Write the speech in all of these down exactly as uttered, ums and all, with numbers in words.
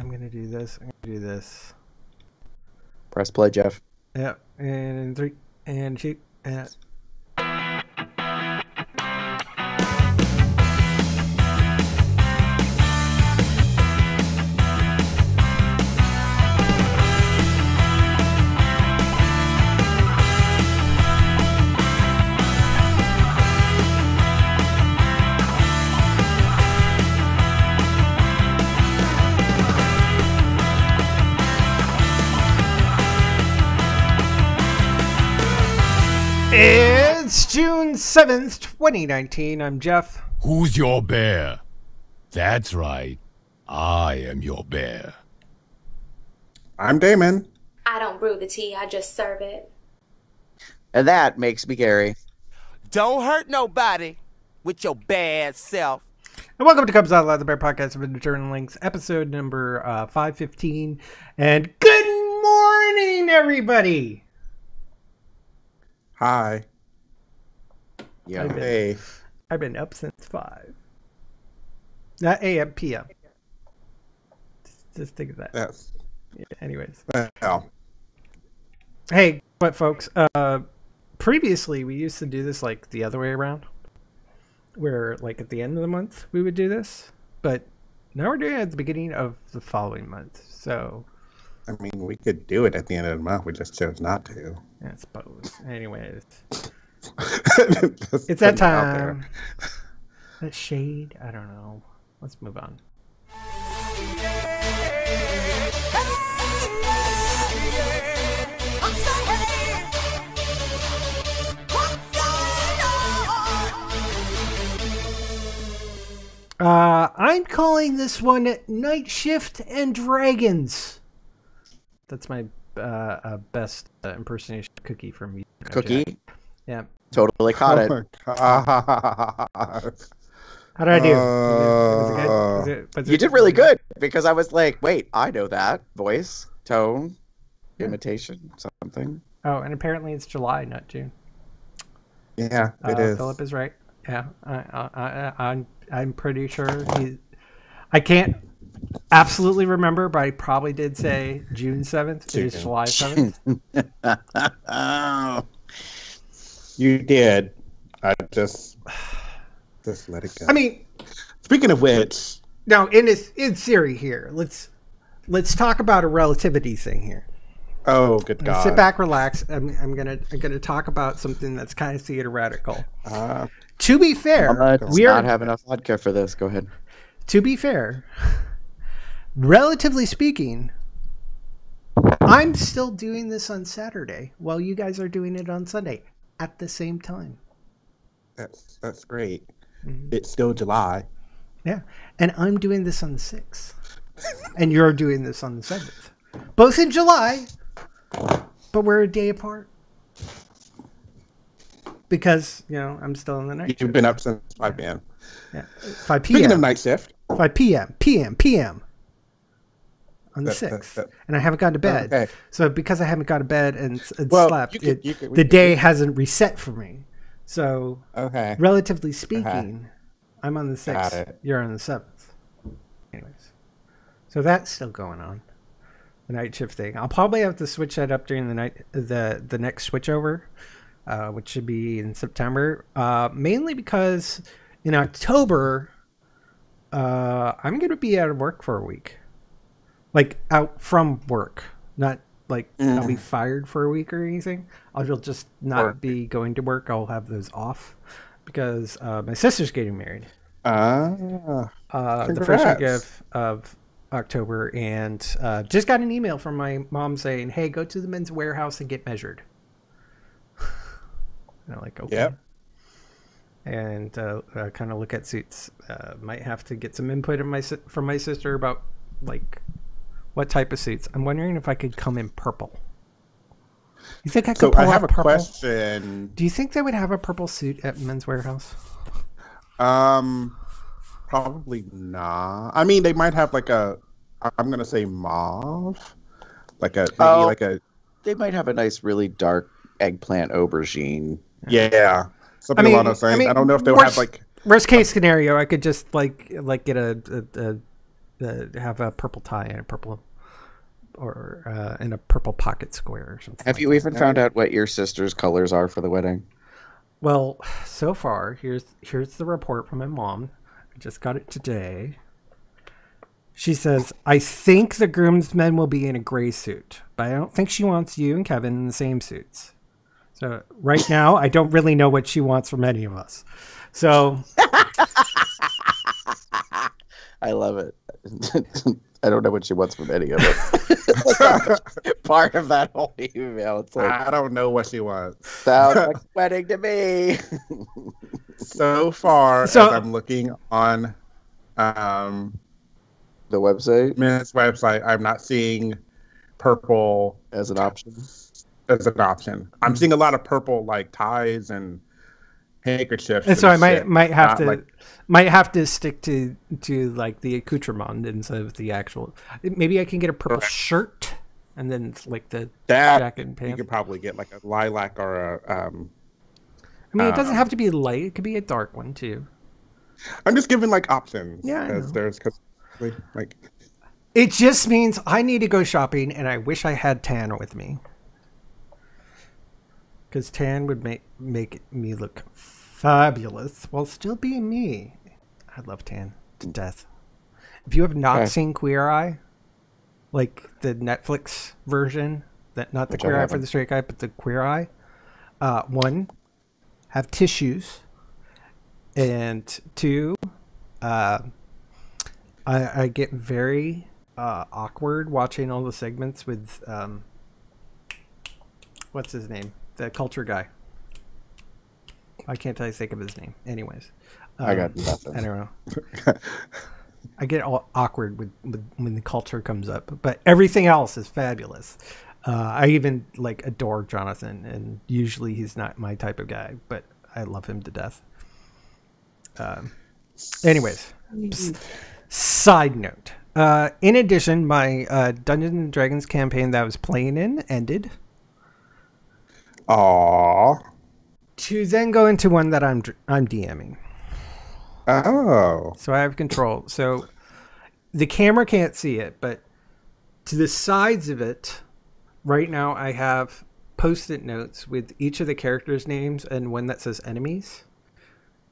I'm going to do this. I'm going to do this. Press play, Jeff. Yeah. And in three. And shoot. And... It's June seventh, twenty nineteen. I'm Jeff. Who's your bear? That's right. I am your bear. I'm Damon. I don't brew the tea. I just serve it. And that makes me Gary. Don't hurt nobody with your bad self. And welcome to Cubs Out Loud, the Bear Podcast of Return Links, episode number uh, five fifteen. And good morning, everybody. Hi. Yeah. I've been, hey. I've been up since five. Not A M, P M. Just, just think of that. Yes. Yeah, anyways. Well. Hey, but folks, uh, previously we used to do this like the other way around, where like at the end of the month we would do this, but now we're doing it at the beginning of the following month. So. I mean, we could do it at the end of the month. We just chose not to. I suppose. Anyways. It's that time. That shade? I don't know. Let's move on. Uh, I'm calling this one Night Shift and Dragons. That's my uh, uh, best uh, impersonation cookie from you. Cookie? Jack. Yeah. Totally caught oh it. How did I do? Uh, was it, was it good? Was it, was you it, did really good because I was like, wait, I know that. Voice, tone, yeah. Imitation, something. Oh, and apparently it's July, not June. Yeah, it uh, is. Philip is right. Yeah, I, I, I, I'm, I'm pretty sure he's... I can't... absolutely remember, but I probably did say June seventh. It is July seventh. Oh, you did. I just just let it go. I mean, speaking of which, now in this in theory here, let's let's talk about a relativity thing here. Oh, good God! Sit back, relax. I'm I'm gonna I'm gonna talk about something that's kind of theoretical. Uh, to be fair, we are not have enough vodka for this. Go ahead. To be fair. Relatively speaking, I'm still doing this on Saturday while you guys are doing it on Sunday at the same time. That's that's great. Mm-hmm. It's still July. Yeah. And I'm doing this on the sixth. And you're doing this on the seventh. Both in July, but we're a day apart. Because, you know, I'm still in the night You've shift. You've been up since five p m Yeah. five p m Speaking of night shift. five p m p m p m On the sixth, and I haven't gone to bed. Okay. So because I haven't gone to bed and, and well, slept, you could, it, you could, the could, day hasn't reset for me. So okay. Relatively speaking, uh-huh. I'm on the sixth. You're on the seventh. Anyways, so that's still going on. The night shift thing. I'll probably have to switch that up during the night. The the next switchover, uh, which should be in September, uh, mainly because in October, uh, I'm going to be out of work for a week. Like out from work, not like mm. I'll be fired for a week or anything. I'll just not work. Be going to work. I'll have those off because uh, my sister's getting married. Ah, uh, the first week of, of October, and uh, just got an email from my mom saying, "Hey, go to the Men's Wearhouse and get measured." And I'm like, "Okay." Yep. And uh, kind of look at suits. Uh, might have to get some input in my from my sister about like. What type of suits? I'm wondering if I could come in purple. You think I could so pull I have out a purple? Question. Do you think they would have a purple suit at Men's Wearhouse? Um, probably not. I mean, they might have like a, I'm gonna say mauve, like a maybe oh, like a. They might have a nice, really dark eggplant aubergine. Yeah, yeah. something I mean, along those lines. I mean, I don't know if they'll worst, have like worst case scenario. I could just like like get a. a, a uh, have a purple tie and a purple or uh, and a purple pocket square or something. Have like you that. even found out what your sister's colors are for the wedding? Well, so far, here's here's the report from my mom. I just got it today. She says, I think the groomsmen will be in a gray suit, but I don't think she wants you and Kevin in the same suits. So right now, I don't really know what she wants from any of us. So I love it. I don't know what she wants from any of us. Part of that whole email. It's like, I don't know what she wants. Sounds like a wedding to me. So far, so, as I'm looking on um, the website, Men's website, I'm not seeing purple as an option. As an option, I'm seeing a lot of purple like ties and handkerchiefs. And so and I might shit. might have Not to like... might have to stick to to like the accoutrement instead of the actual. Maybe I can get a purple okay. shirt and then it's like the that, jacket and pants. You could probably get like a lilac or a. Um, I mean, it doesn't um, have to be light. It could be a dark one too. I'm just giving like options. Yeah, because there's cause, like. It just means I need to go shopping, and I wish I had Tan with me. Because Tan would make make me look fabulous while still being me. I love Tan to death. If you have not okay. seen Queer Eye, like the Netflix version, that not the Which Queer Eye for the Straight Guy, but the Queer Eye, uh, one, have tissues, and two, uh, I, I get very uh, awkward watching all the segments with um, what's his name? The culture guy. I can't tell you think of his name. Anyways. Um, I got nothing. I don't know. I get all awkward with, with when the culture comes up. But everything else is fabulous. Uh, I even like adore Jonathan. And usually he's not my type of guy. But I love him to death. Um, anyways. Side note. Uh, in addition, my uh, Dungeons and Dragons campaign that I was playing in ended. Aww. To then go into one that I'm I'm DMing. Oh. So I have control. So the camera can't see it, but to the sides of it, right now I have post-it notes with each of the characters' names and one that says enemies.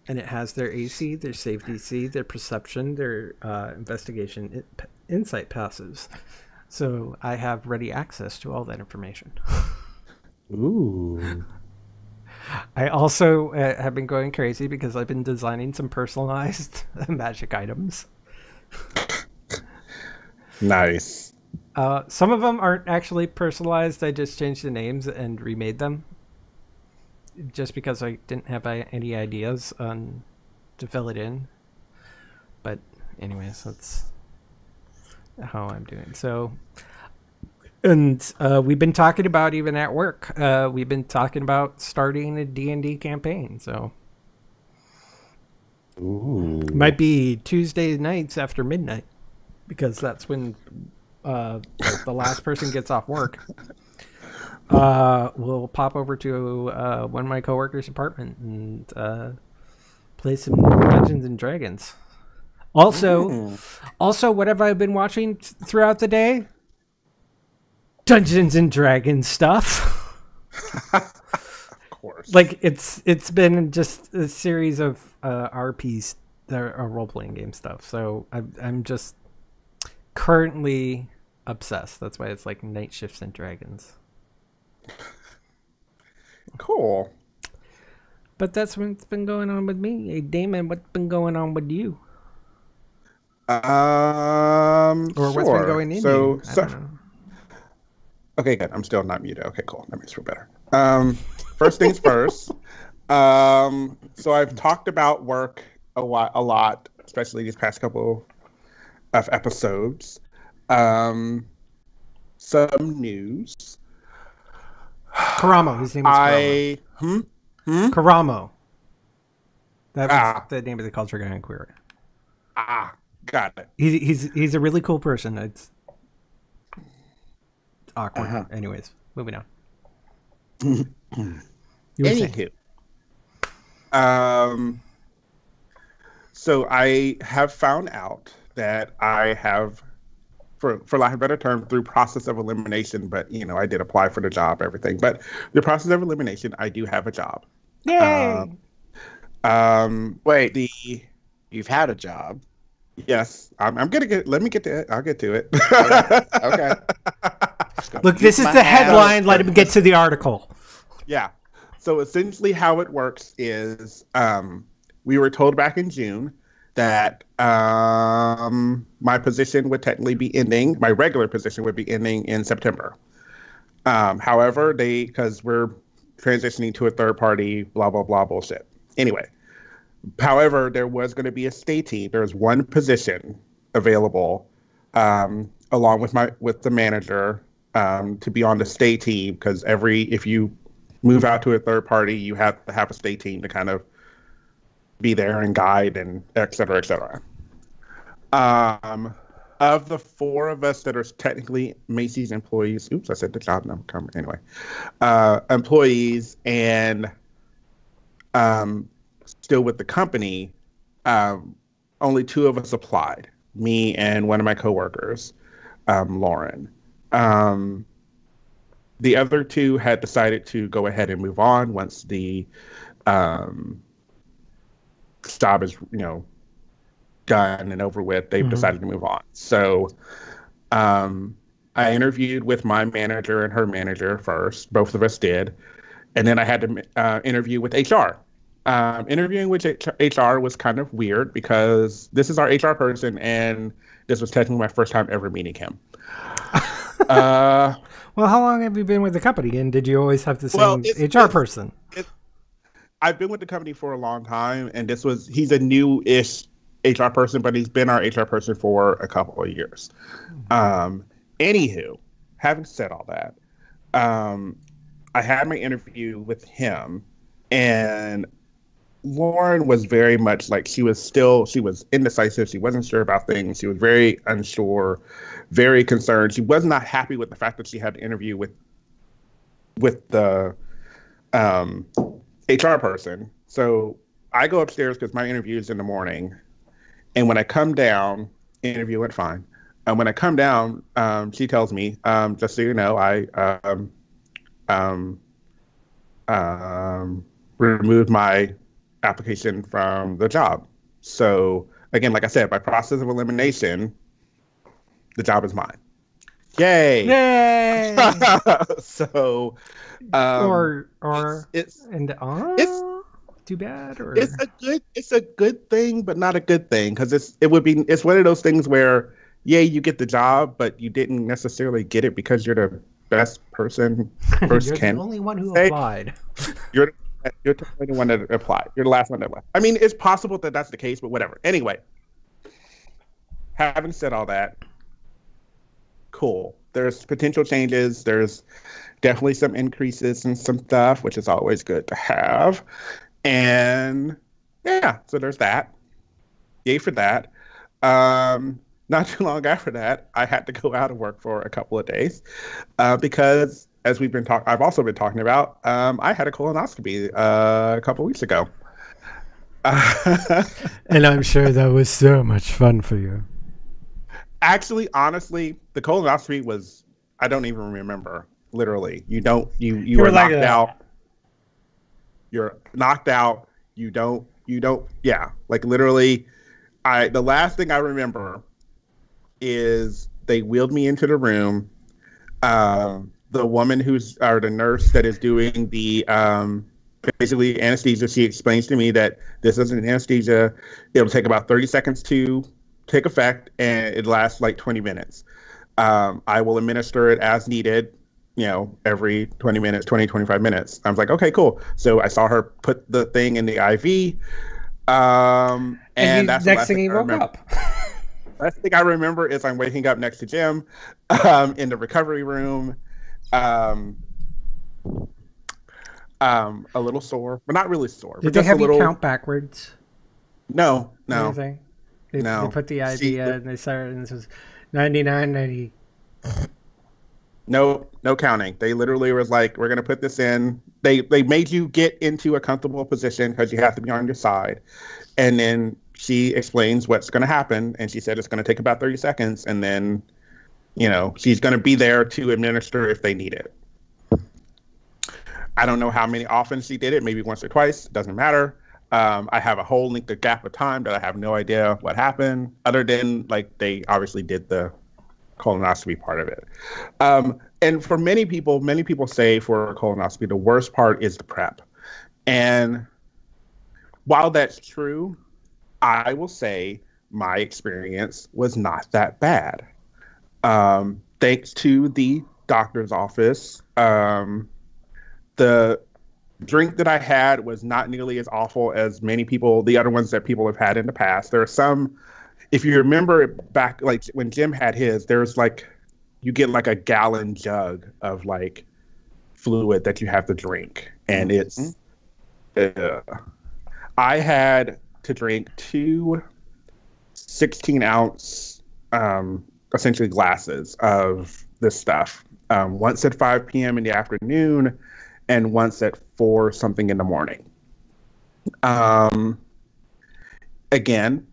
And it has their A C, their save D C, their perception, their uh, investigation, insight passives. So I have ready access to all that information. Ooh. I also uh, have been going crazy because I've been designing some personalized magic items. Nice. Uh, some of them aren't actually personalized. I just changed the names and remade them. Just because I didn't have any ideas on to fill it in. But anyways, that's how I'm doing. So... And uh, we've been talking about, even at work, uh, we've been talking about starting a D and D campaign. So Ooh. Might be Tuesday nights after midnight, because that's when uh, like the last person gets off work. Uh, we'll pop over to uh, one of my coworkers' apartment and uh, play some Dungeons and Dragons. Also, mm. also, what have I been watching throughout the day? Dungeons and Dragons stuff. Of course. Like it's it's been just a series of uh, R Ps, uh, role playing game stuff. So I'm I'm just currently obsessed. That's why it's like Night Shifts and Dragons. Cool. But that's what's been going on with me. Hey Damon, what's been going on with you? Um. Or what's sure. been going in? So. You? I so don't know. Okay, good. I'm still not muted. Okay, cool. That makes me feel better. Um, first things first. Um, so I've talked about work a lot, a lot, especially these past couple of episodes. Um, some news. Karamo. His name is Karamo. I, hmm? Hmm? Karamo. That was ah. the name of the culture guy in Queer. Ah, got it. He's, he's, he's a really cool person. It's... awkward. Uh-huh. Anyways, moving on. Anywho. Um, so I have found out that I have, for for lack of a better term, through process of elimination. But, you know, I did apply for the job, everything. But the process of elimination, I do have a job. Yay! Um, um, Wait, the, you've had a job? Yes. I'm, I'm going to get, let me get to it. I'll get to it. Yeah. Okay. Look, this is the headline. Let him get to the article. Yeah. So essentially how it works is um, we were told back in June that um, my position would technically be ending, my regular position would be ending in September. Um, however, they, because we're transitioning to a third party, blah, blah, blah, bullshit. Anyway, however, there was going to be a stay team. There was one position available um, along with my with the manager um, to be on the stay team, because every, if you move out to a third party, you have to have a stay team to kind of be there and guide and et cetera, et cetera. Um, of the four of us that are technically Macy's employees, oops, I said the job number, come anyway, uh, employees and um, still with the company, um, only two of us applied, me and one of my coworkers, um, Lauren. Um, the other two had decided to go ahead and move on once the um, job is, you know, done and over with. They've mm-hmm. decided to move on. So um, I interviewed with my manager and her manager first. Both of us did. And then I had to uh, interview with H R. Um, interviewing with H R was kind of weird because this is our H R person, and this was technically my first time ever meeting him. uh, well, how long have you been with the company, and did you always have the same well, it's, H R it's, person? It's, I've been with the company for a long time, and this was, he's a new-ish H R person, but he's been our H R person for a couple of years. Mm-hmm. Um, anywho, having said all that, um, I had my interview with him, and Lauren was very much like, she was still, she was indecisive. She wasn't sure about things. She was very unsure, very concerned. She was not happy with the fact that she had to interview with, with the um, H R person. So I go upstairs because my interview is in the morning. And when I come down, interview went fine. And when I come down, um, she tells me, um, just so you know, I um, um, um, removed my application from the job. So again, like I said, by process of elimination, the job is mine. Yay! Yay! So, um, or or it's, it's and uh, it's too bad. Or it's a good it's a good thing, but not a good thing, because it's it would be it's one of those things where yeah, you get the job, but you didn't necessarily get it because you're the best person. First you're can the only one who say, applied. You're You're the only one that applied. You're the last one that applied. I mean, it's possible that that's the case, but whatever. Anyway, having said all that, cool. There's potential changes. There's definitely some increases and some stuff, which is always good to have. And yeah, so there's that. Yay for that. Um, not too long after that, I had to go out of work for a couple of days uh, because... As we've been talking, I've also been talking about. Um, I had a colonoscopy uh, a couple weeks ago, and I'm sure that was so much fun for you. Actually, honestly, the colonoscopy was—I don't even remember. Literally, you don't. You you You're were like knocked a... out. You're knocked out. You don't. You don't. Yeah, like literally. I the last thing I remember is they wheeled me into the room. Um, The woman who's, or the nurse that is doing the, um, basically anesthesia, she explains to me that this isn't anesthesia. It'll take about thirty seconds to take effect, and it lasts like twenty minutes. Um, I will administer it as needed, you know, every twenty minutes, twenty, twenty-five minutes. I was like, okay, cool. So I saw her put the thing in the I V. Um, and, and that's the next thing, thing he woke up. Last thing I remember is I'm waking up next to Jim um, in the recovery room. Um, um, a little sore, but not really sore. Did they have little... you count backwards? No, no. They, no. They put the idea she, and they started, and this was ninety-nine, ninety. No, no counting. They literally was like, we're going to put this in. They, they made you get into a comfortable position because you have to be on your side. And then she explains what's going to happen, and she said it's going to take about thirty seconds, and then, you know, she's going to be there to administer if they need it. I don't know how many often she did it, maybe once or twice, it doesn't matter. Um, I have a whole length of gap of time that I have no idea what happened, other than, like, they obviously did the colonoscopy part of it. Um, and for many people, many people say for colonoscopy, the worst part is the prep. And while that's true, I will say my experience was not that bad. Um, thanks to the doctor's office, um, the drink that I had was not nearly as awful as many people, the other ones that people have had in the past. There are some, if you remember back, like when Jim had his, there's like, you get like a gallon jug of like fluid that you have to drink. And it's, uh, I had to drink two sixteen ounce, um, essentially glasses of this stuff. Um, once at five p.m. in the afternoon and once at four something in the morning. Um, again,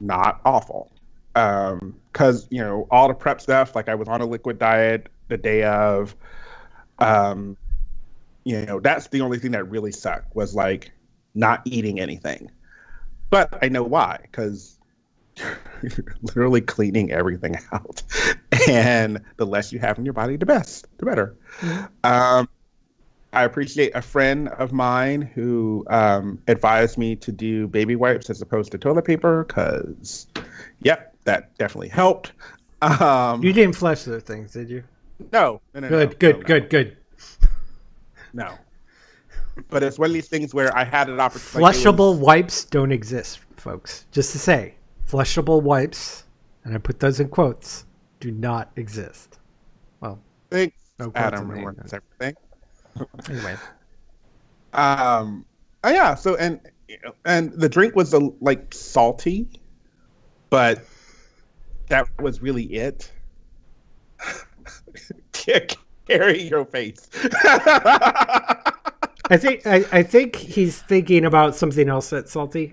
not awful. Um, cause you know, all the prep stuff, like I was on a liquid diet the day of, um, you know, that's the only thing that really sucked was like not eating anything. But I know why, cause you're literally cleaning everything out, and the less you have in your body, the best, the better. Um, I appreciate a friend of mine who um, advised me to do baby wipes as opposed to toilet paper because, yep, that definitely helped. Um, you didn't flush those things, did you? No. no, no good, no, good, no, good, no. good. No. But it's one of these things where I had an opportunity. Flushable was... wipes don't exist, folks. Just to say, flushable wipes, and I put those in quotes, do not exist. Well, thanks, no quotes Adam, in there. Everything. Anyway, um, oh yeah. So and and the drink was a, like salty, but that was really it. Carry your face. I think I, I think he's thinking about something else that's salty.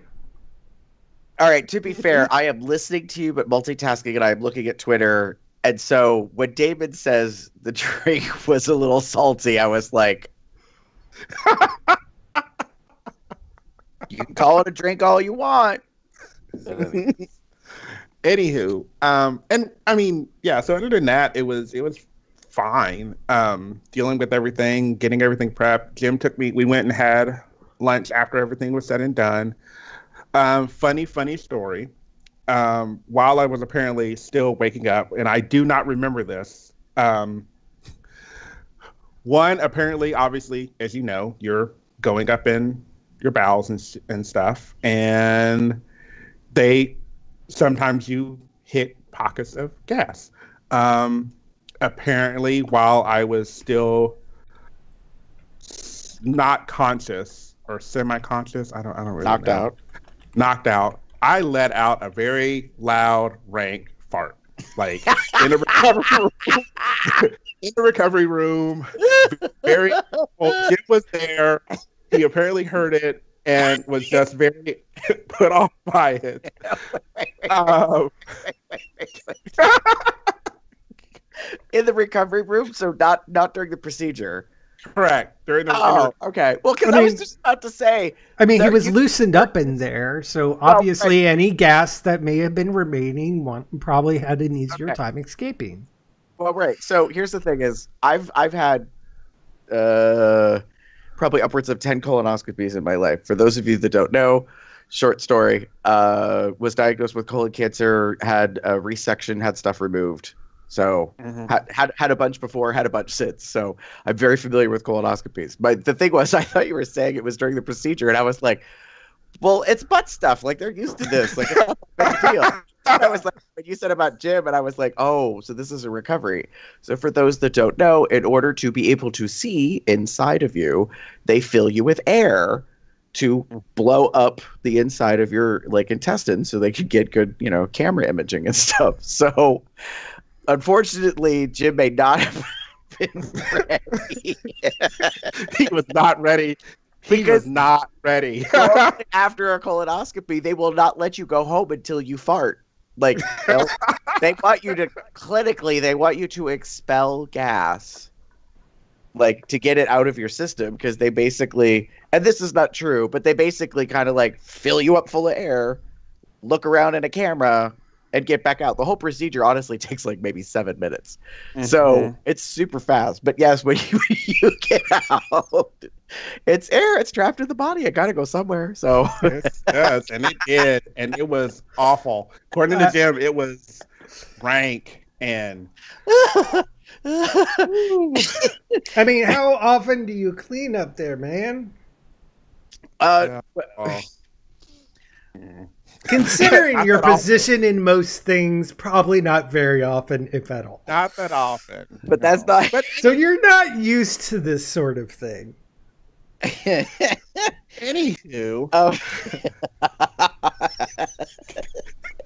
All right. To be fair, I am listening to you, but multitasking, and I am looking at Twitter. And so when Damon says the drink was a little salty, I was like, you can call it a drink all you want. Anywho. Um, and I mean, yeah, so other than that, it was, it was fine. Um, dealing with everything, getting everything prepped. Jim took me, we went and had lunch after everything was said and done. Um, funny, funny story. Um, while I was apparently still waking up, and I do not remember this. Um, one, apparently, obviously, as you know, you're going up in your bowels and, and stuff, and they sometimes you hit pockets of gas. Um, apparently, while I was still not conscious or semi-conscious, I don't, I don't really knocked know. out, knocked out. I let out a very loud, rank fart, like in a recovery room. in the recovery room, very. Well, Jim was there. He apparently heard it and was just very put off by it. Um, in the recovery room, so not not during the procedure. Correct. During the oh, okay. Well, because I, I mean, was just about to say. I mean, he was you, loosened up in there, so obviously oh, right. any gas that may have been remaining one, probably had an easier okay. time escaping. Well, right. So here's the thing: is I've I've had uh, probably upwards of ten colonoscopies in my life. For those of you that don't know, short story: uh, was diagnosed with colon cancer, had a resection, had stuff removed. So mm-hmm. had, had had a bunch before, had a bunch since. So I'm very familiar with colonoscopies. But the thing was, I thought you were saying it was during the procedure, and I was like, well, it's butt stuff. Like, they're used to this. Like, it's not a big deal. I was like, when you said about Jim, and I was like, oh, so this is a recovery. So for those that don't know, in order to be able to see inside of you, they fill you with air to blow up the inside of your, like, intestines so they could get good, you know, camera imaging and stuff. So... unfortunately, Jim may not have been ready. He was not ready. He because was not ready. After a colonoscopy, they will not let you go home until you fart. Like, they want you to, clinically, they want you to expel gas. Like, to get it out of your system, because they basically, and this is not true, but they basically kind of like fill you up full of air, look around in a camera, and get back out. The whole procedure honestly takes like maybe seven minutes. Mm-hmm. So it's super fast. But yes, when you, when you get out, it's air. It's trapped in the body. It got to go somewhere. So it does. And it did. And it was awful. According to Jim, it was rank. And I mean, how often do you clean up there, man? Uh, yeah. oh. mm. Considering your position often. in most things, probably not very often, if at all. Not that often. But no. that's not... But, so you're not used to this sort of thing. Anywho. Oh.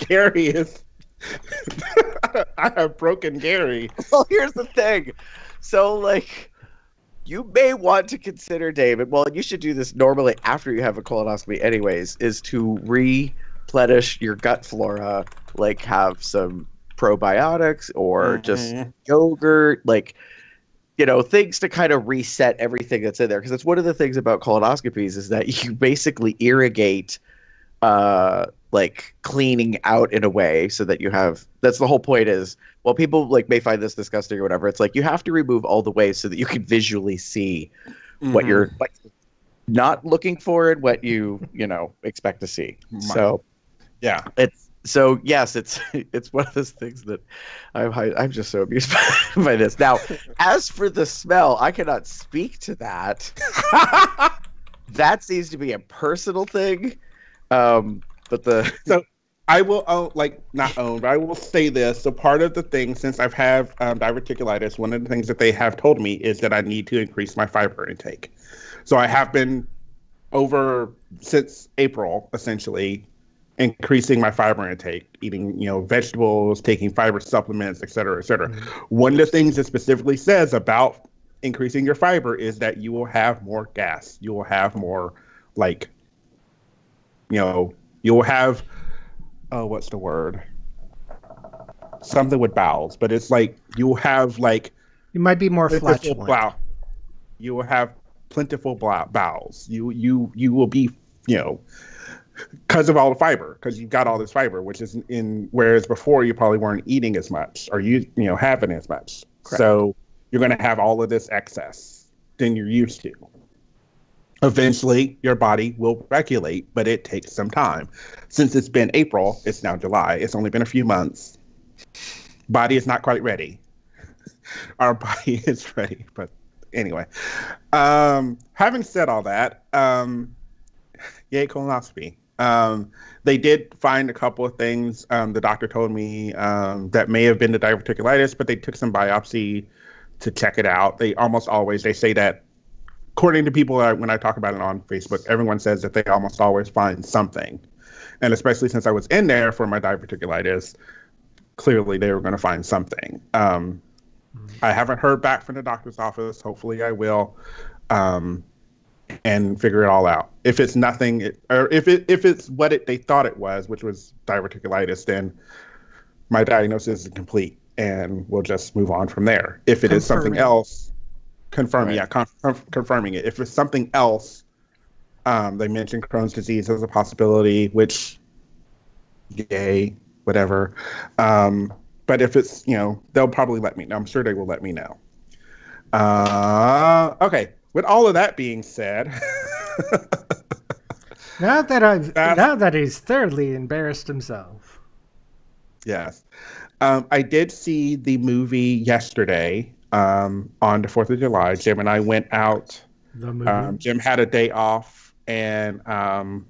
Gary is... I have broken Gary. Well, here's the thing. So, like... You may want to consider, David, well, you should do this normally after you have a colonoscopy anyways, is to replenish your gut flora, like have some probiotics or mm-hmm. just yogurt, like, you know, things to kind of reset everything that's in there. Because that's one of the things about colonoscopies is that you basically irrigate, uh, like, cleaning out in a way so that you have – that's the whole point is – well, people like may find this disgusting or whatever. It's like you have to remove all the ways so that you can visually see mm-hmm. what you're what you're not looking for and what you you know expect to see. Right. So, yeah, it's so yes, it's it's one of those things that I'm I'm just so amused by, by this. Now, as for the smell, I cannot speak to that. That seems to be a personal thing, um, but the so. I will own, like, not own, but I will say this. So part of the thing, since I've had um, diverticulitis, one of the things that they have told me is that I need to increase my fiber intake. So I have been over, since April, essentially, increasing my fiber intake, eating, you know, vegetables, taking fiber supplements, et cetera, et cetera. Mm-hmm. One of the things it specifically says about increasing your fiber is that you will have more gas. You will have more, like, you know, you will have... Oh, what's the word? Something with bowels, but it's like you have like you might be more flatulent. Wow, you will have plentiful bowels. You you you will be you know because of all the fiber, because you've got all this fiber, which is in whereas before you probably weren't eating as much or you you know having as much. Correct. So you're going to have all of this excess than you're used to. Eventually, your body will regulate, but it takes some time. Since it's been April, it's now July. It's only been a few months. Body is not quite ready. Our body is ready, but anyway. Um, having said all that, um, yay colonoscopy. Um, they did find a couple of things. Um, the doctor told me um, that may have been the diverticulitis, but they took some biopsy to check it out. They almost always they say that. According to people, I, when I talk about it on Facebook, everyone says that they almost always find something. And especially since I was in there for my diverticulitis, clearly they were going to find something. Um, I haven't heard back from the doctor's office. Hopefully I will um, and figure it all out. If it's nothing, it, or if it if it's what it, they thought it was, which was diverticulitis, then my diagnosis is complete and we'll just move on from there. If it Confirm. is something else... Confirming, right. yeah, con confirming it. If it's something else, um, they mentioned Crohn's disease as a possibility, which, yay, whatever. Um, but if it's, you know, they'll probably let me know. I'm sure they will let me know. Uh, okay. With all of that being said, now that I've now that he's thoroughly embarrassed himself. Yes, um, I did see the movie Yesterday. Um, on the fourth of July, Jim and I went out. Um, Jim had a day off, and um,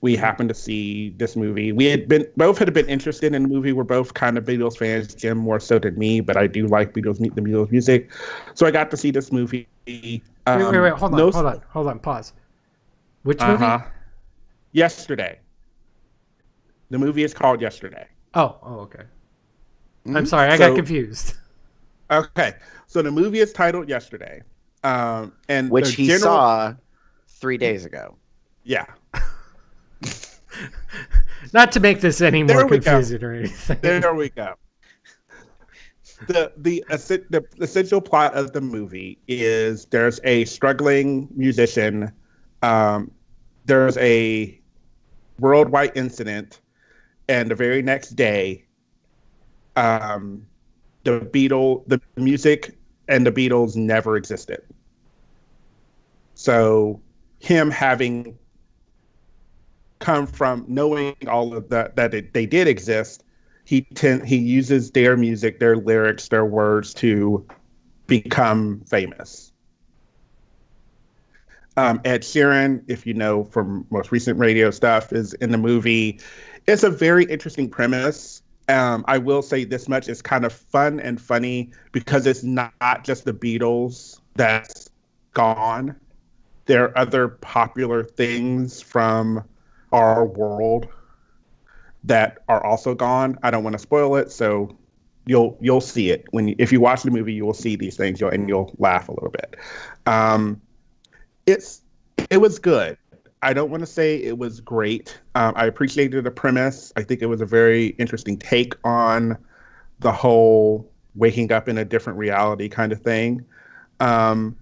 we happened to see this movie. We had been both had been interested in the movie. We're both kind of Beatles fans. Jim more so than me, but I do like Beatles, the Beatles music. So I got to see this movie. Um, wait, wait, wait, hold on, no, hold on, hold on, pause. Which movie? Uh-huh. Yesterday. The movie is called Yesterday. Oh, oh, okay. Mm-hmm. I'm sorry, I so, got confused. Okay, so the movie is titled Yesterday, um, and which he general, saw three days ago. Yeah. Not to make this any more confusing or anything. There we go. The, the the essential plot of the movie is there's a struggling musician. Um, there's a worldwide incident. And the very next day, um, the Beatles, the music and the Beatles never existed. So him having come from knowing all of that, that it, they did exist, he ten, he uses their music, their lyrics, their words to become famous. Um, Ed Sheeran, if you know from most recent radio stuff, is in the movie. It's a very interesting premise. Um, I will say this much. It's kind of fun and funny because it's not just the Beatles that's gone. There are other popular things from our world that are also gone. I don't want to spoil it, so you'll you'll see it. When if you watch the movie, you will see these things you'll, and you'll laugh a little bit. Um, it's It was good. I don't want to say it was great. Um, I appreciated the premise. I think it was a very interesting take on the whole waking up in a different reality kind of thing. Um,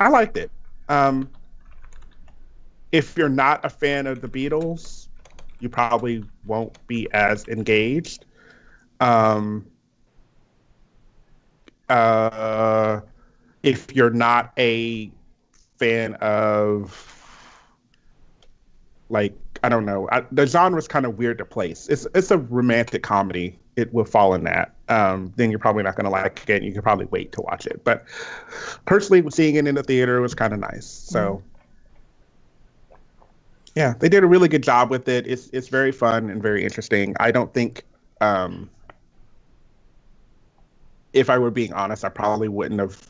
I liked it. Um, if you're not a fan of the Beatles, you probably won't be as engaged. Um, uh, if you're not a fan of... Like, I don't know. I, the genre's kind of weird to place. It's it's a romantic comedy. It will fall in that. Um, then you're probably not going to like it. You can probably wait to watch it. But personally, seeing it in the theater was kind of nice. So, mm. yeah, they did a really good job with it. It's it's very fun and very interesting. I don't think, um, if I were being honest, I probably wouldn't have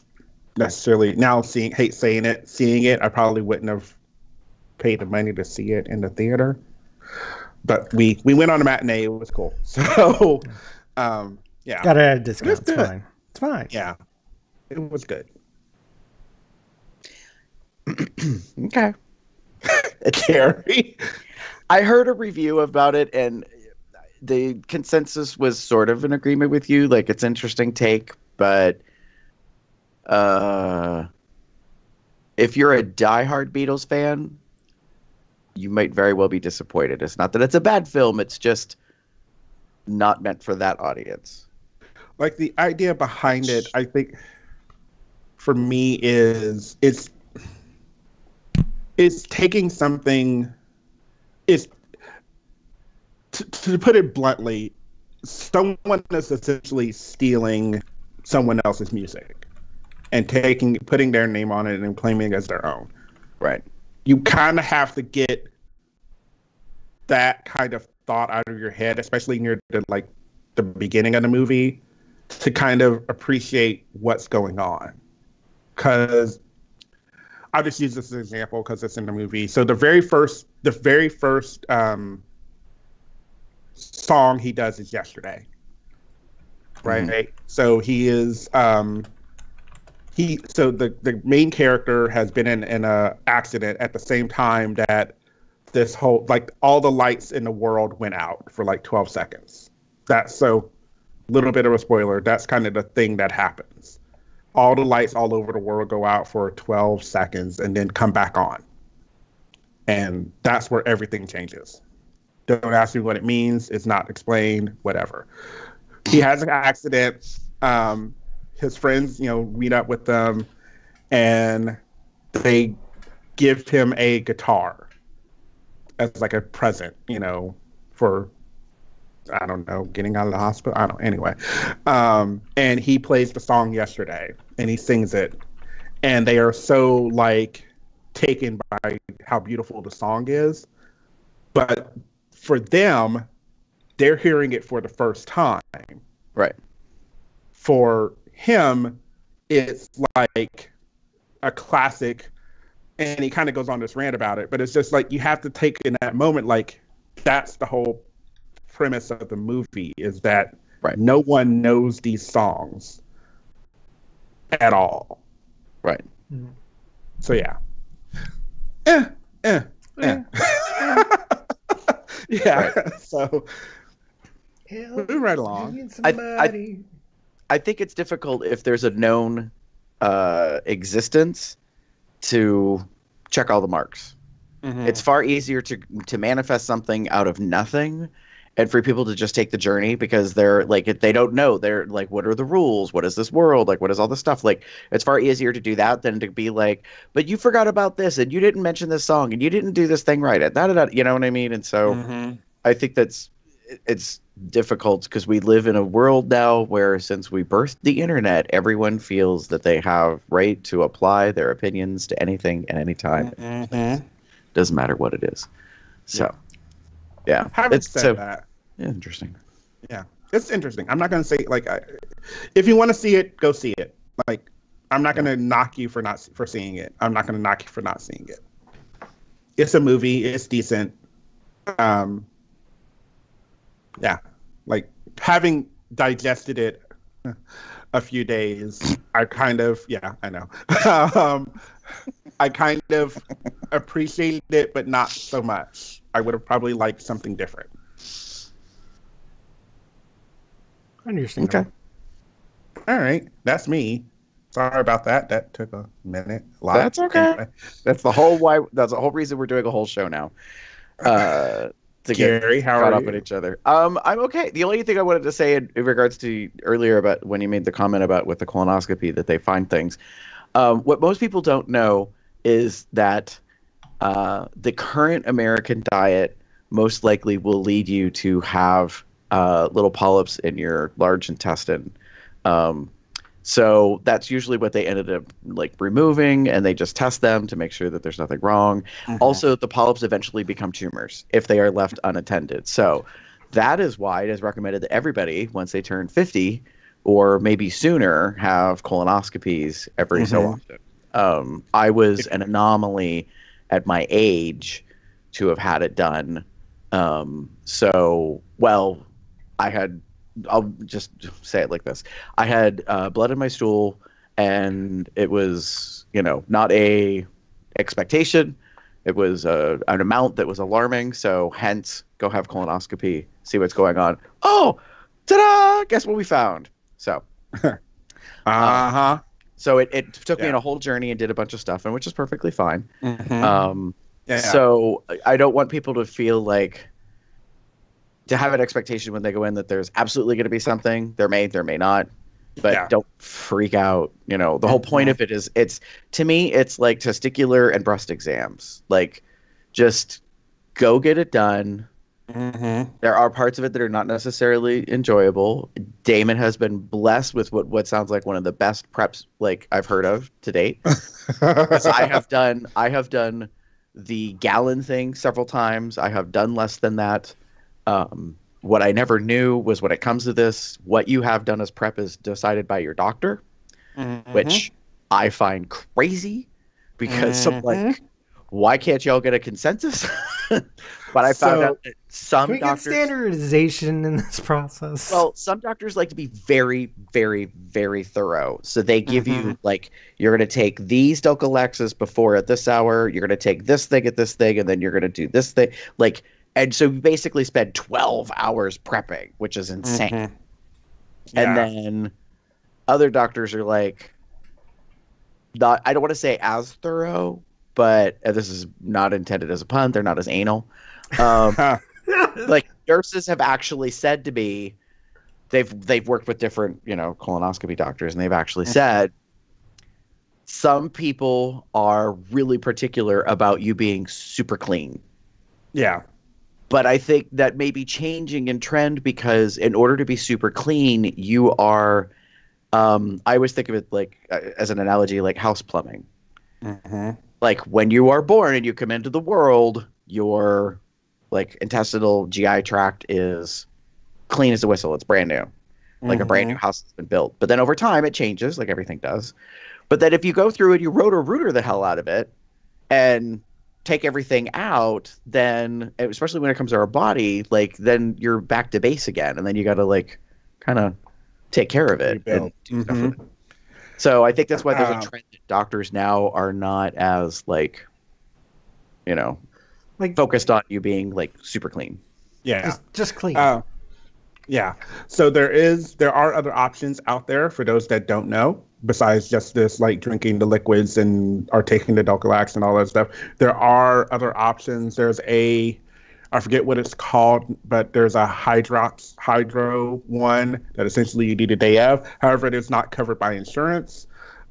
necessarily, now seeing, hate saying it, seeing it, I probably wouldn't have paid the money to see it in the theater, but we we went on a matinee. It was cool. So, um, yeah, got to add a discount. It's fine. It's fine. Yeah, it was good. Okay, Gary, I heard a review about it, and the consensus was sort of in agreement with you. Like, it's an interesting take, but uh, if you're a diehard Beatles fan, you might very well be disappointed. It's not that it's a bad film. It's just not meant for that audience. Like, the idea behind it, I think, for me, is it's it's taking something. It's to, to put it bluntly, someone is essentially stealing someone else's music and taking putting their name on it and claiming it as their own. Right. You kind of have to get that kind of thought out of your head, especially near the, like, the beginning of the movie, to kind of appreciate what's going on. Because I'll just use this as an example because it's in the movie. So the very first, the very first um, song he does is "Yesterday," right? Mm-hmm. So he is. Um, He so the, the main character has been in in a accident at the same time that this whole, like, all the lights in the world went out for like twelve seconds. That's so little bit of a spoiler. That's kind of the thing that happens. All the lights all over the world go out for twelve seconds and then come back on. And that's where everything changes. Don't ask me what it means. It's not explained. Whatever. He has an accident. Um, His friends, you know, meet up with them, and they give him a guitar as like a present, you know, for, I don't know, getting out of the hospital. I don't know. Anyway, um, and he plays the song "Yesterday" and he sings it, and they are so, like, taken by how beautiful the song is. But for them, they're hearing it for the first time. Right. For him, it's like a classic, and he kind of goes on this rant about it, but it's just like, you have to take in that moment, like, that's the whole premise of the movie, is that right. No one knows these songs at all. Right. Mm-hmm. So yeah, eh, eh, eh. Yeah. Right. So help, move right along. I, I, I think it's difficult if there's a known uh, existence to check all the marks. Mm-hmm. It's far easier to to manifest something out of nothing, and for people to just take the journey because they're like, they don't know. They're like, what are the rules? What is this world? Like, what is all this stuff? Like, it's far easier to do that than to be like, but you forgot about this and you didn't mention this song and you didn't do this thing right. Da, da, da, you know what I mean? And so mm-hmm. I think that's, it's difficult because we live in a world now where since we birthed the internet, everyone feels that they have right to apply their opinions to anything at any time. Mm-hmm. Doesn't matter what it is. So. Yeah. Yeah, having said so, that, yeah, interesting. Yeah, it's interesting. I'm not gonna say like, I, if you want to see it, go see it. Like, I'm not yeah. gonna knock you for not for seeing it. I'm not gonna knock you for not seeing it. It's a movie. It's decent. Um. Yeah, like having digested it a few days, I kind of yeah, I know. um, I kind of appreciated it, but not so much. I would have probably liked something different. Interesting. Okay. All right. That's me. Sorry about that. That took a minute. Live. That's okay. Anyway. That's the whole why. That's the whole reason we're doing a whole show now. Uh, to Gary, get how caught are up you? At each other. Um, I'm okay. The only thing I wanted to say in, in regards to earlier about when you made the comment about with the colonoscopy that they find things. Um, what most people don't know is that Uh, the current American diet most likely will lead you to have uh, little polyps in your large intestine. Um, so that's usually what they ended up like removing, and they just test them to make sure that there's nothing wrong. Mm-hmm. Also, the polyps eventually become tumors if they are left unattended. So that is why it is recommended that everybody, once they turn fifty or maybe sooner, have colonoscopies every mm-hmm. so often. Um, I was an anomaly at my age to have had it done. Um, so, well, I had, I'll just say it like this. I had uh, blood in my stool, and it was, you know, not a expectation. It was a, an amount that was alarming. So hence, go have colonoscopy, see what's going on. Oh, ta-da, guess what we found. So, uh-huh. So it, it took yeah. me on a whole journey and did a bunch of stuff, and which is perfectly fine. Mm-hmm. Um, yeah, yeah. So I don't want people to feel like to have an expectation when they go in that there's absolutely going to be something. There may, there may not, but yeah. don't freak out. You know, the whole point of it is it's to me, it's like testicular and breast exams. Like, just go get it done. Mm-hmm. There are parts of it that are not necessarily enjoyable. Damon has been blessed with what, what sounds like one of the best preps like I've heard of to date. So I have done I have done the gallon thing several times. I have done less than that. Um, what I never knew was when it comes to this, what you have done as prep is decided by your doctor, mm-hmm. which I find crazy because mm-hmm. I'm like, why can't y'all get a consensus? But I found so, out that some we doctors... get standardization in this process. Well, some doctors like to be very, very, very thorough. So they give mm-hmm. you, like, you're going to take these Docalaxis before at this hour, you're going to take this thing at this thing, and then you're going to do this thing. Like, and so you basically spend twelve hours prepping, which is insane. Mm-hmm. Yeah. And then other doctors are like, not, I don't want to say as thorough, but uh, this is not intended as a pun. They're not as anal. Um, like nurses have actually said to me, they've they've worked with different, you know, colonoscopy doctors, and they've actually said some people are really particular about you being super clean. Yeah. But I think that may be changing in trend because in order to be super clean, you are um, – I always think of it like uh, as an analogy like house plumbing. Mm-hmm. Like when you are born and you come into the world, your like intestinal G I tract is clean as a whistle. It's brand new, mm-hmm. like a brand new house has been built. But then over time it changes, like everything does. But then if you go through and you roto-rooter the hell out of it and take everything out, then especially when it comes to our body, like then you're back to base again, and then you got to like kind of take care of it. And do stuff with it. So I think that's why there's a trend that doctors now are not as like you know, like focused on you being like super clean. Yeah, just, just clean. Uh, yeah. So there is there are other options out there for those that don't know. Besides just this, like drinking the liquids and or taking the Dulcolax and all that stuff, there are other options. There's a, I forget what it's called, but there's a hydrox hydro one that essentially you do the day of. However, it is not covered by insurance.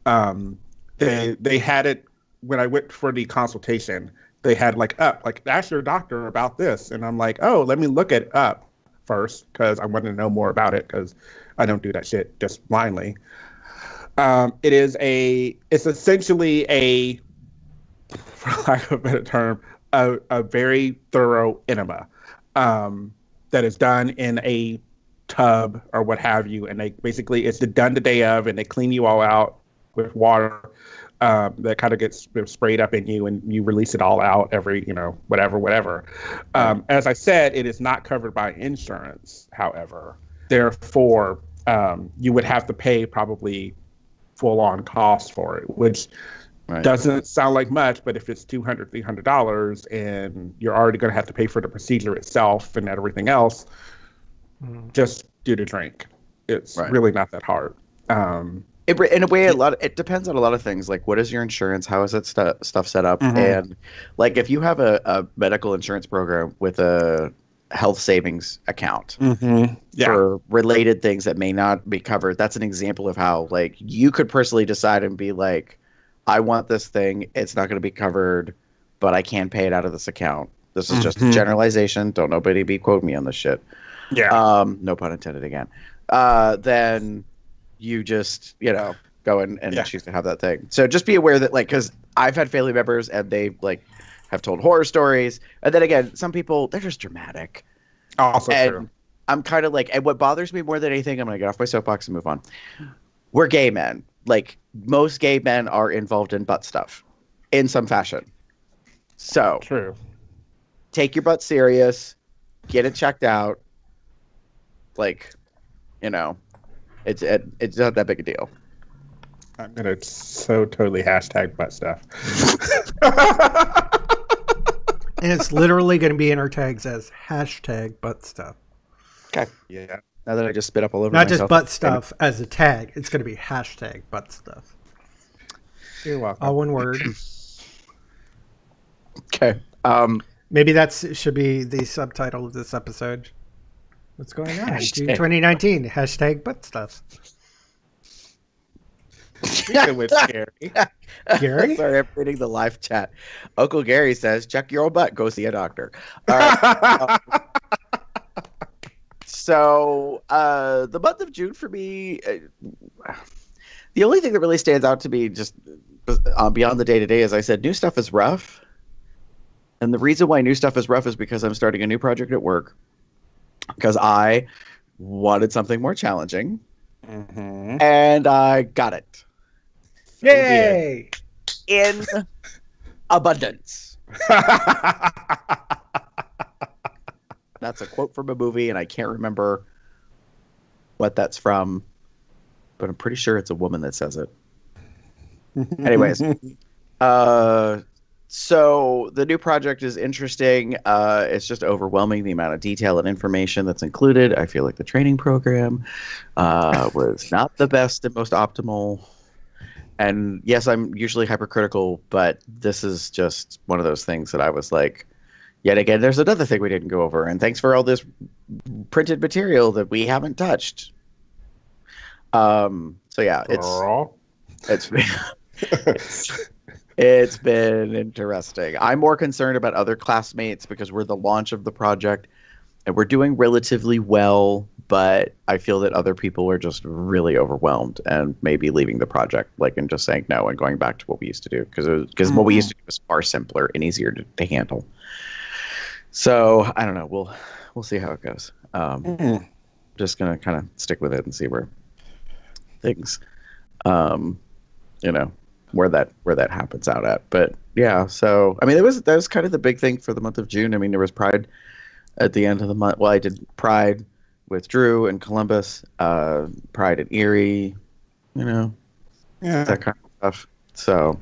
Um, they they had it when I went for the consultation. They had like up like ask your doctor about this, and I'm like, oh, let me look it up first because I want to know more about it because I don't do that shit just blindly. Um, it is a, it's essentially a, for lack of a better term, a, a very thorough enema um, that is done in a tub or what have you. And they basically, it's the done the day of, and they clean you all out with water um, that kind of gets sprayed up in you, and you release it all out every, you know, whatever, whatever. Um, as I said, it is not covered by insurance, however. Therefore, um, you would have to pay probably full-on cost for it, which right. doesn't sound like much, but if it's two hundred dollars, three hundred dollars, and you're already going to have to pay for the procedure itself and everything else, mm. just do the drink. It's right. really not that hard. Um, it, in a way, a lot. Of, it depends on a lot of things, like what is your insurance, how is that st- stuff set up, mm-hmm. and like if you have a, a medical insurance program with a health savings account mm-hmm. yeah. for related things that may not be covered. That's an example of how like you could personally decide and be like, I want this thing. It's not going to be covered, but I can pay it out of this account. This is mm-hmm. just a generalization. Don't nobody be quote me on this shit. Yeah. Um, no pun intended again. Uh, then you just, you know, go in and yeah. choose to have that thing. So just be aware that like, cause I've had family members and they like, have told horror stories. And then again, some people, they're just dramatic. Also and true. I'm kind of like, and what bothers me more than anything, I'm going to get off my soapbox and move on. We're gay men. Like, most gay men are involved in butt stuff in some fashion. So, true. Take your butt serious. Get it checked out. Like, you know, it's it, it's not that big a deal. I'm going to so totally hashtag butt stuff. And it's literally going to be in our tags as hashtag butt stuff. Okay. Yeah. Now that I just spit up all over Not myself. Not just butt stuff and... as a tag. It's going to be hashtag butt stuff. You're welcome. All one word. Okay. Um, Maybe that should be the subtitle of this episode. What's going on? June twenty nineteen. Hashtag butt stuff. With Gary. Gary? Sorry, I'm reading the live chat. Uncle Gary says, check your old butt. Go see a doctor. Uh, um, so uh, the month of June for me, uh, the only thing that really stands out to me just uh, beyond the day-to-day is I said new stuff is rough. And the reason why new stuff is rough is because I'm starting a new project at work because I wanted something more challenging. Mm-hmm. And I got it. Yay! In abundance. That's a quote from a movie, and I can't remember what that's from, but I'm pretty sure it's a woman that says it. Anyways, uh, so the new project is interesting. Uh, it's just overwhelming, the amount of detail and information that's included. I feel like the training program uh, was not the best and most optimal. And yes, I'm usually hypercritical, but this is just one of those things that I was like, yet again, there's another thing we didn't go over. And thanks for all this printed material that we haven't touched. Um, so yeah, it's, it's, it's, it's been interesting. I'm more concerned about other classmates because we're the launch of the project and we're doing relatively well. But I feel that other people are just really overwhelmed and maybe leaving the project, like, and just saying no and going back to what we used to do because because mm. what we used to do was far simpler and easier to, to handle. So I don't know. We'll we'll see how it goes. Um, mm. Just gonna kind of stick with it and see where things, um, you know, where that where that happens out at. But yeah, so I mean, it was that was kind of the big thing for the month of June. I mean, there was Pride at the end of the month. Well, I did Pride. With Drew and Columbus, uh, Pride and Erie, you know, yeah. that kind of stuff. So,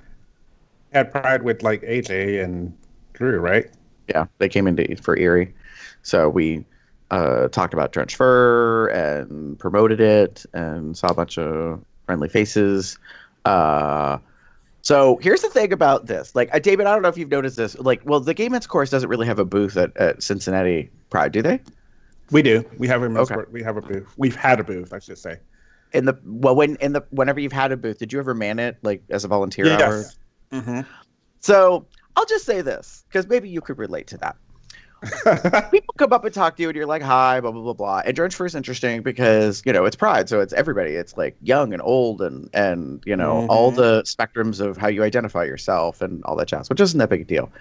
had Pride with like A J and through, right? Yeah, they came in to, for Erie. So we uh, talked about Drenched Fur and promoted it and saw a bunch of friendly faces. Uh, so here's the thing about this. Like, uh, David, I don't know if you've noticed this. Like, well, the Gay Men's Chorus doesn't really have a booth at, at Cincinnati Pride, do they? We do. We have a okay. we have a booth. We've had a booth, I should say. In the well, when in the whenever you've had a booth, did you ever man it like as a volunteer? Yes. Hour? Mm-hmm. So I'll just say this because maybe you could relate to that. People come up and talk to you, and you're like, "Hi, blah blah blah blah." And Drenched Fur is interesting because you know it's Pride, so it's everybody. It's like young and old, and and you know mm-hmm. all the spectrums of how you identify yourself and all that jazz, which isn't that big a deal.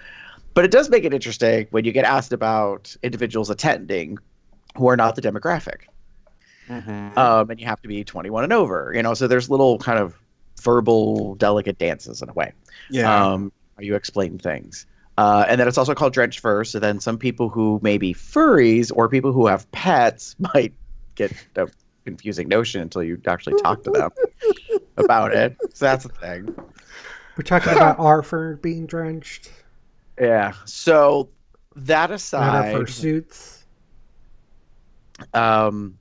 But it does make it interesting when you get asked about individuals attending who are not the demographic. Mm-hmm. Um, and you have to be twenty-one and over, you know, so there's little kind of verbal, delicate dances in a way. Yeah. Um, how you explain things. Uh, and then it's also called Drenched Fur. So then some people who may be furries or people who have pets might get a confusing notion until you actually talk to them about it. So that's the thing. We're talking about our fur being drenched. Yeah. So that aside. Not our fursuits. Um...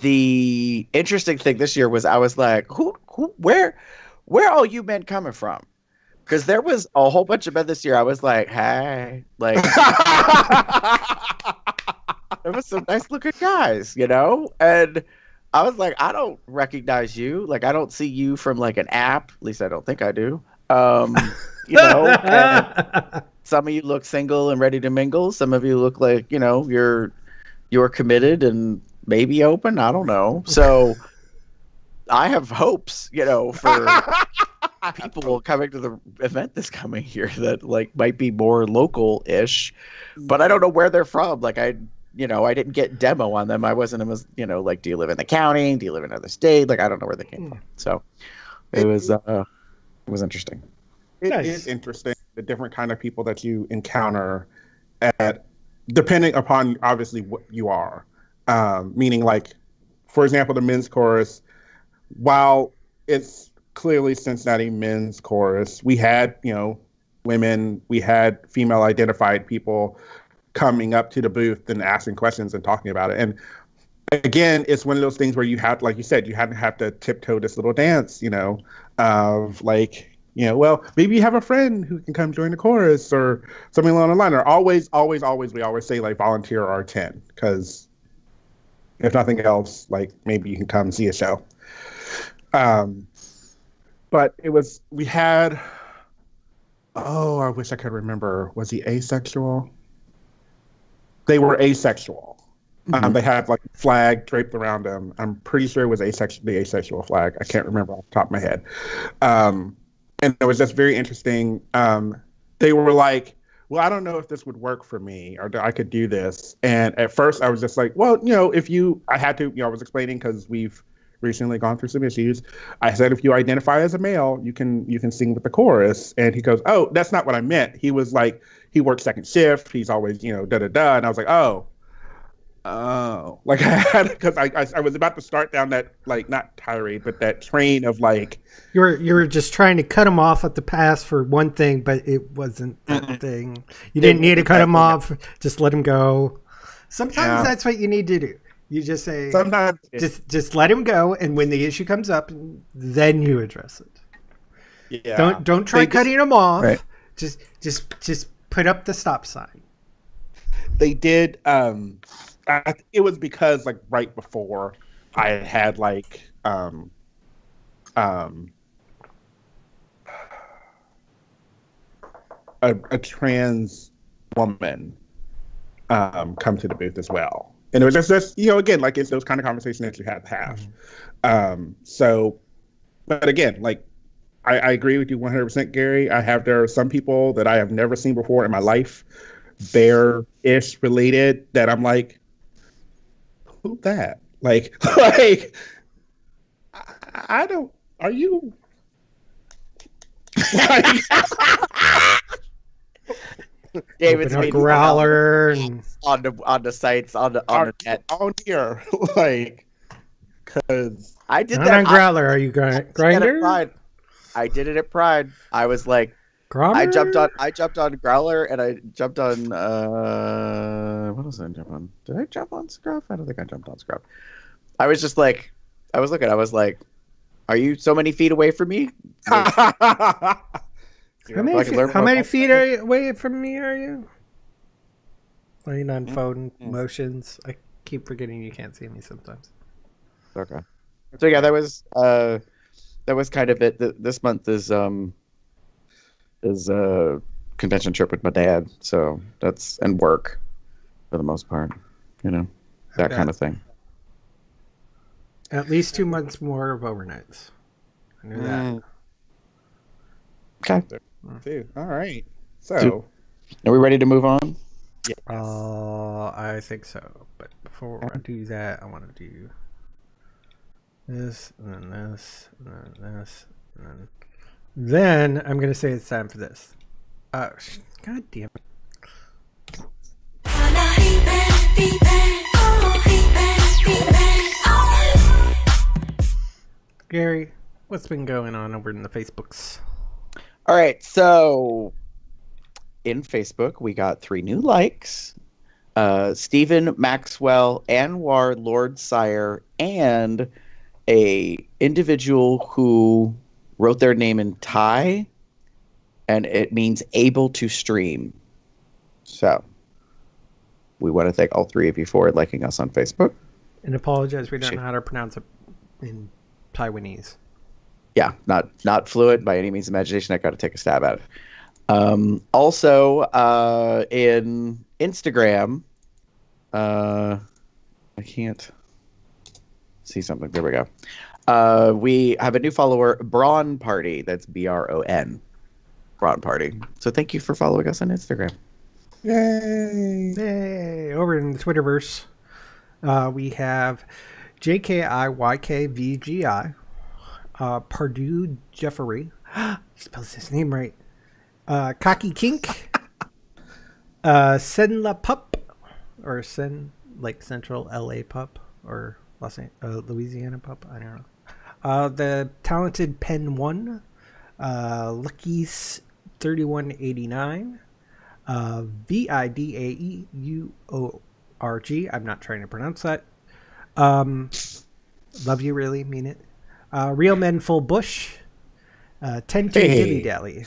The interesting thing this year was I was like, who, who, where, where are all you men coming from? Because there was a whole bunch of men this year. I was like, hey, like, there was some nice looking guys, you know? And I was like, I don't recognize you. Like, I don't see you from like an app. At least I don't think I do. Um, you know, and some of you look single and ready to mingle. Some of you look like, you know, you're, you're committed and, maybe open, I don't know. So I have hopes, you know, for people coming to the event this coming year that like might be more local-ish, but I don't know where they're from. Like I, you know, I didn't get demo on them. I wasn't, it was, you know, like, do you live in the county? Do you live in another state? Like, I don't know where they came from. So it was, uh, it was interesting. It nice. Is interesting. The different kind of people that you encounter at, depending upon obviously what you are. Um, meaning, like, for example, the men's chorus, while it's clearly Cincinnati men's chorus, we had, you know, women, we had female identified people coming up to the booth and asking questions and talking about it. And again, it's one of those things where you have, like you said, you have to have to tiptoe this little dance, you know, of like, you know, well, maybe you have a friend who can come join the chorus or something along the line. Or always, always, always, we always say, like, volunteer or attend because if nothing else, like maybe you can come see a show. Um, but it was, we had, oh, I wish I could remember. Was he asexual? They were asexual. Mm-hmm. Um, they had like a flag draped around them. I'm pretty sure it was asexual, the asexual flag. I can't remember off the top of my head. Um, and it was just very interesting. Um, they were like, well, I don't know if this would work for me or I could do this. And at first I was just like, well, you know, if you, I had to, you know, I was explaining because we've recently gone through some issues. I said, if you identify as a male, you can, you can sing with the chorus. And he goes, oh, that's not what I meant. He was like, he works second shift. He's always, you know, da, da, da. And I was like, oh, oh, like I had, cause I, I, I was about to start down that, like not tirade, but that train of like, you were, you were just trying to cut him off at the pass for one thing, but it wasn't that thing. You didn't need to cut him off. Just let him go. Sometimes yeah. that's what you need to do. You just say, sometimes just, just let him go. And when the issue comes up, then you address it. Yeah. Don't, don't try they cutting just, him off. Right. Just, just, just put up the stop sign. They did. Um, I, it was because like right before I had like um, um, a, a trans woman um, come to the booth as well. And it was just, just, you know, again, like it's those kind of conversations that you have to have. Um, so, but again, like I, I agree with you one hundred percent, Gary. I have, there are some people that I have never seen before in my life. Bear-ish related that I'm like, who that? Like, like I, I don't. Are you? Like, David's a growler and on the on the sites on the on are the net on here, like because I did not that on growler. I, are you Grindr? I did it at Pride. I did it at Pride. I was like, Growler? I jumped on. I jumped on Growler, and I jumped on. Uh, what else did I jump on? Did I jump on Scruff? I don't think I jumped on Scruff. I was just like, I was looking. I was like, "Are you so many feet away from me?" How many, feet, how many feet are you away from me? Are you? Are you non-phone mm-hmm. motions? I keep forgetting you can't see me sometimes. Okay. So yeah, that was uh, that was kind of it. This month is um. is a convention trip with my dad, so that's and work for the most part, you know, that okay. kind of thing. At least two months more of overnights. I knew mm. that. Okay. Two. All right. So, Two. Are we ready to move on? Yes. Uh, I think so. But before I do that, I want to do this and then this and then this and then. Then I'm gonna say it's time for this. Oh, god damn it! Gary, what's been going on over in the Facebooks? All right, so in Facebook we got three new likes: uh, Stephen Maxwell, Anwar Lord Sire, and a individual who wrote their name in Thai, and it means able to stream. So we want to thank all three of you for liking us on Facebook. And apologize, we don't know how to pronounce it in Taiwanese. Yeah, not not fluent by any means of imagination. I got to take a stab at it. Um, also, uh, in Instagram, uh, I can't see something. There we go. Uh, we have a new follower, Braun Party. That's B R O N, Braun Party. So thank you for following us on Instagram. Yay! Yay! Over in the Twitterverse, uh, we have J K I Y K V G I, uh, Pardue Jeffrey. He spells his name right. Uh, Cocky Kink. uh, Sen La Pup, or Sen like Central L A Pup, or Los uh, Louisiana Pup. I don't know. Uh, the Talented Pen one, uh, Lucky's thirty-one eighty-nine, uh, V I D A E U O R G. I'm not trying to pronounce that. Um, love you, really mean it. Uh, Real Men Full Bush, uh, ten two hey. Dilly Dally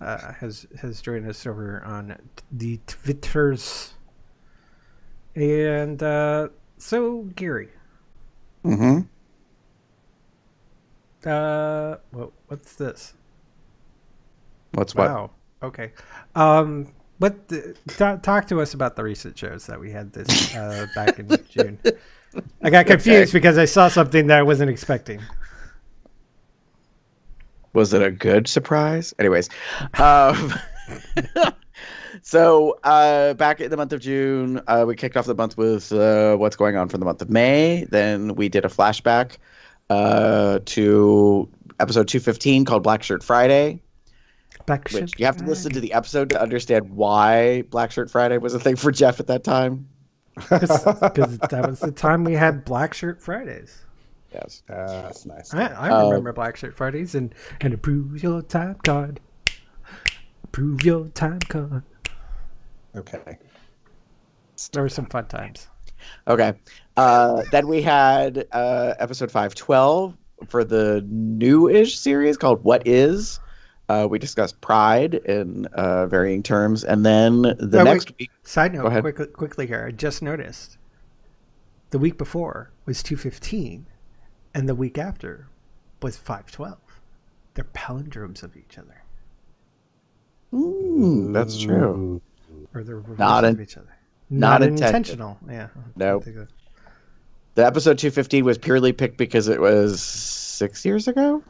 uh, has, has joined us over on the Twitters. And uh, so, Gary. Mm-hmm. Uh, well, what's this? What's wow. what? Okay. Um, what the, t talk to us about the recent shows that we had this uh, back in June. I got confused okay. because I saw something that I wasn't expecting. Was it a good surprise? Anyways, um, so uh, back in the month of June, uh, we kicked off the month with uh, what's going on for the month of May. Then we did a flashback uh, to episode two fifteen called Black Shirt Friday. Black Shirt Friday. You have to listen to the episode to understand why Black Shirt Friday was a thing for Jeff at that time. Because that was the time we had Black Shirt Fridays. Yes, uh, that's nice. I, I remember um, Black Shirt Fridays and, and approve your time card. Approve your time card. Okay. There were some fun times. Okay. Uh, then we had uh, episode five twelve for the new-ish series called What Is. Uh, we discussed pride in uh, varying terms. And then the oh, next wait. week... Side note, quickly, quickly here. I just noticed the week before was two fifteen, and the week after was five twelve. They're palindromes of each other. Ooh, that's true. Or they're not in, of each other. Not, not intentional. intentional. Yeah. No. Nope. The episode two fifteen was purely picked because it was six years ago.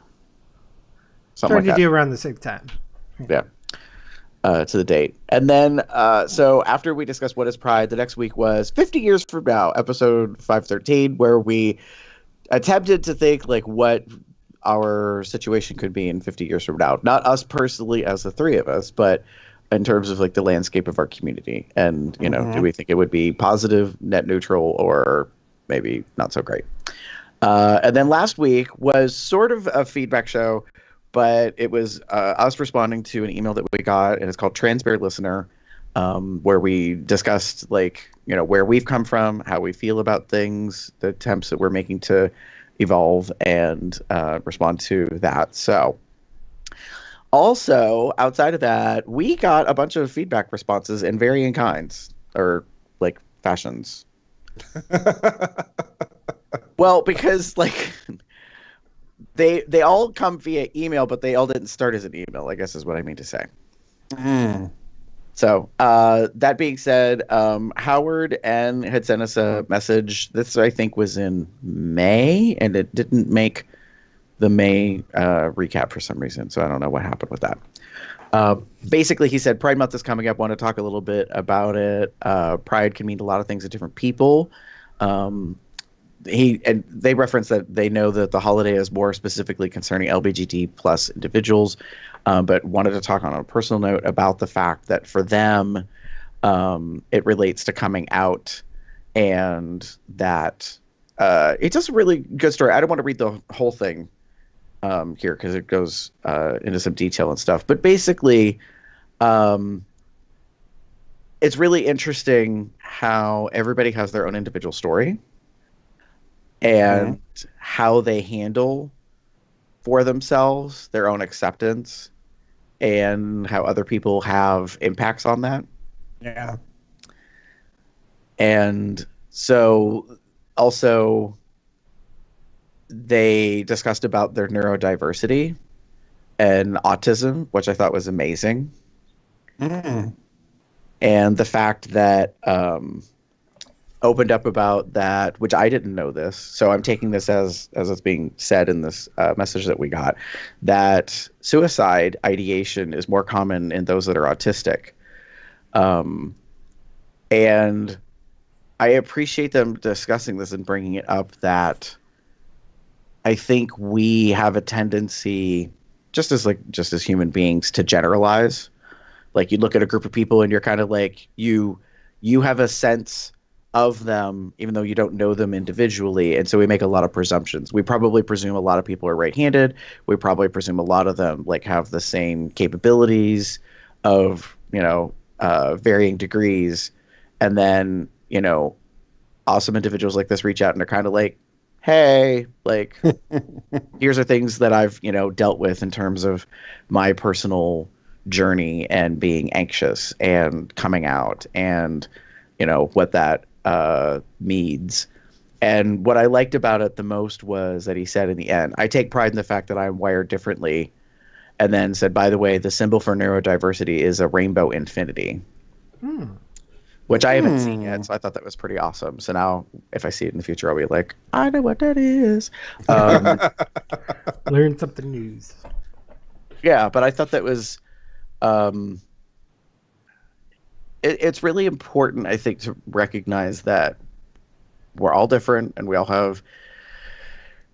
Something like that. Started to do around the same time. Yeah. Uh, to the date. And then, uh, so after we discussed What Is Pride, the next week was fifty years from now, episode five thirteen, where we attempted to think like what our situation could be in fifty years from now. Not us personally as the three of us, but in terms of like the landscape of our community. And, you know, mm-hmm. do we think it would be positive, net neutral, or maybe not so great? Uh, and then last week was sort of a feedback show But it was uh, I was responding to an email that we got, and it's called Transbear Listener, um, where we discussed, like, you know, where we've come from, how we feel about things, the attempts that we're making to evolve and uh, respond to that. So also outside of that, we got a bunch of feedback responses in varying kinds or like fashions. Well, because like they they all come via email, but they all didn't start as an email, I guess is what I mean to say. Mm. So uh, that being said, um, Howard N. had sent us a message. This, I think, was in May, and it didn't make the May uh, recap for some reason. So I don't know what happened with that. Uh, basically, he said, Pride Month is coming up. Want to talk a little bit about it. Uh, Pride can mean a lot of things to different people. Um, he and they reference that they know that the holiday is more specifically concerning L G B T plus individuals, um, but wanted to talk on a personal note about the fact that for them, um, it relates to coming out, and that uh, it's just a really good story. I don't want to read the whole thing um, here because it goes uh, into some detail and stuff, but basically, um, it's really interesting how everybody has their own individual story. And mm-hmm. how they handle for themselves their own acceptance and how other people have impacts on that. Yeah. And so also they discussed about their neurodiversity and autism, which I thought was amazing. Mm. And the fact that um opened up about that, which I didn't know this, so I'm taking this as as it's being said in this uh, message that we got, that suicide ideation is more common in those that are autistic. Um, and I appreciate them discussing this and bringing it up, that I think we have a tendency, just as like just as human beings, to generalize. Like, you look at a group of people and you're kind of like, you you have a sense of them, even though you don't know them individually. And so we make a lot of presumptions. We probably presume a lot of people are right-handed. We probably presume a lot of them like have the same capabilities of, you know, uh, varying degrees. And then, you know, awesome individuals like this reach out and are kind of like, hey, like, here's are things that I've, you know, dealt with in terms of my personal journey and being anxious and coming out and, you know, what that Uh, needs. And what I liked about it the most was that he said in the end, I take pride in the fact that I'm wired differently, and then said, by the way, the symbol for neurodiversity is a rainbow infinity, hmm. which I haven't hmm. seen yet, so I thought that was pretty awesome. So now if I see it in the future, I'll be like, I know what that is. Um, learn something new. Yeah, but I thought that was um it's really important, I think, to recognize that we're all different and we all have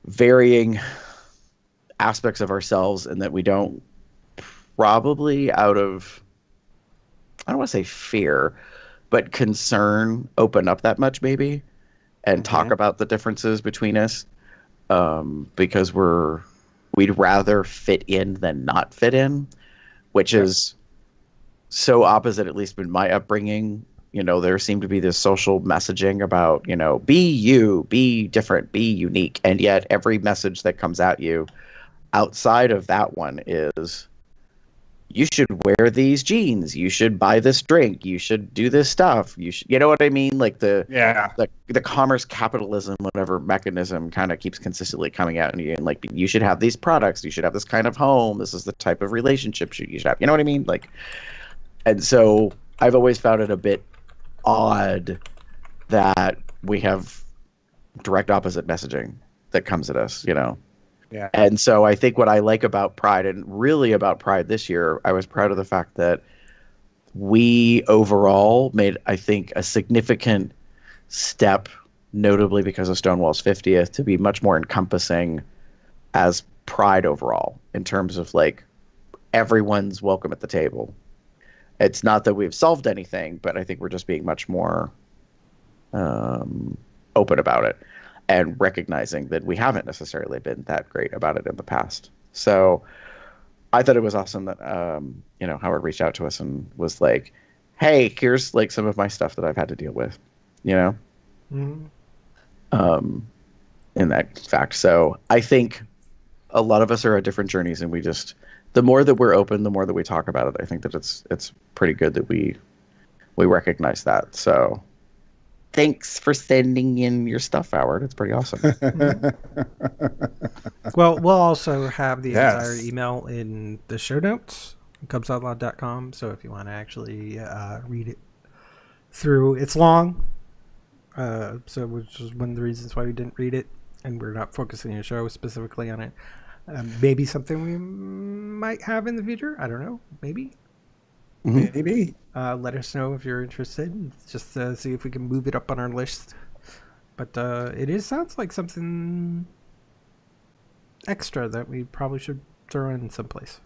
varying aspects of ourselves, and that we don't probably, out of, I don't want to say fear, but concern, open up that much maybe and mm-hmm. talk about the differences between us, um, because we're, we'd rather fit in than not fit in, which yes. is so opposite, at least in my upbringing. You know, there seemed to be this social messaging about, you know, be you, be different, be unique. And yet every message that comes at you outside of that one is, you should wear these jeans, you should buy this drink, you should do this stuff. You should, you know what I mean? Like the, yeah. the, the commerce capitalism, whatever mechanism, kind of keeps consistently coming out. And you, and like, you should have these products, you should have this kind of home, this is the type of relationship you should have. You know what I mean? Like, and so I've always found it a bit odd that we have direct opposite messaging that comes at us, you know? Yeah. And so I think what I like about Pride, and really about Pride this year, I was proud of the fact that we overall made, I think, a significant step, notably because of Stonewall's fiftieth, to be much more encompassing as Pride overall, in terms of like, everyone's welcome at the table. It's not that we've solved anything, but I think we're just being much more um, open about it and recognizing that we haven't necessarily been that great about it in the past. So I thought it was awesome that, um, you know, Howard reached out to us and was like, hey, here's like some of my stuff that I've had to deal with, you know, mm-hmm. um, in that fact. So I think a lot of us are at different journeys, and we just, the more that we're open, the more that we talk about it. I think that it's, it's pretty good that we, we recognize that. So thanks for sending in your stuff, Howard. It's pretty awesome. Well, we'll also have the yes. entire email in the show notes, cubs out loud dot com. So if you want to actually uh, read it through, it's long. Uh, so which is one of the reasons why we didn't read it, and we're not focusing the show specifically on it. Um, maybe something we might have in the future. I don't know. Maybe. Maybe. Uh, let us know if you're interested. Just uh, see if we can move it up on our list. But uh, it is sounds like something extra that we probably should throw in someplace.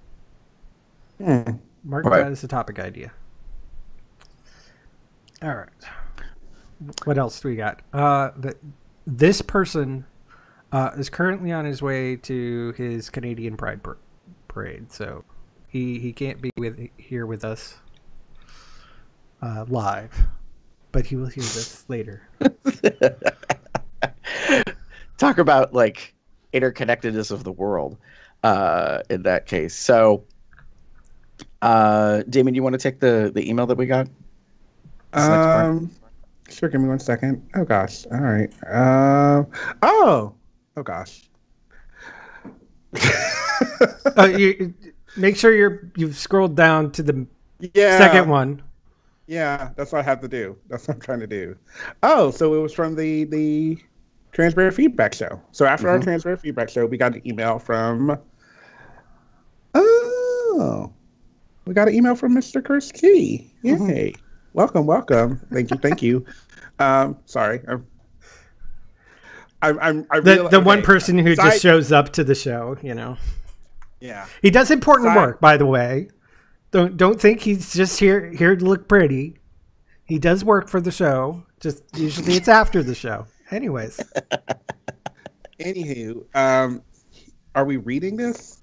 Yeah. Mark that as a topic idea. All right. What else do we got? Uh, the, this person uh, is currently on his way to his Canadian Pride par- parade, so... He, he can't be with here with us uh, live, but he will hear this later. Talk about like interconnectedness of the world uh, in that case. So, uh, Damon, you want to take the, the email that we got? Um, sure. Give me one second. Oh gosh. All right. Uh, oh. Oh gosh. uh, you. Make sure you're you've scrolled down to the yeah. second one. Yeah, that's what I have to do. That's what I'm trying to do. Oh, so it was from the the Transparent Feedback Show. So after mm-hmm. our Transparent Feedback Show, we got an email from oh, we got an email from Mister Chris Key. Yay! Mm-hmm. Welcome, welcome. Thank you, thank you. Um, sorry, I'm. I'm. I'm I realize, the the okay. one person who so just I, shows up to the show, you know. Yeah, he does important so I, work, by the way. Don't don't think he's just here here to look pretty. He does work for the show. Just usually it's after the show. Anyways. Anywho, um, are we reading this?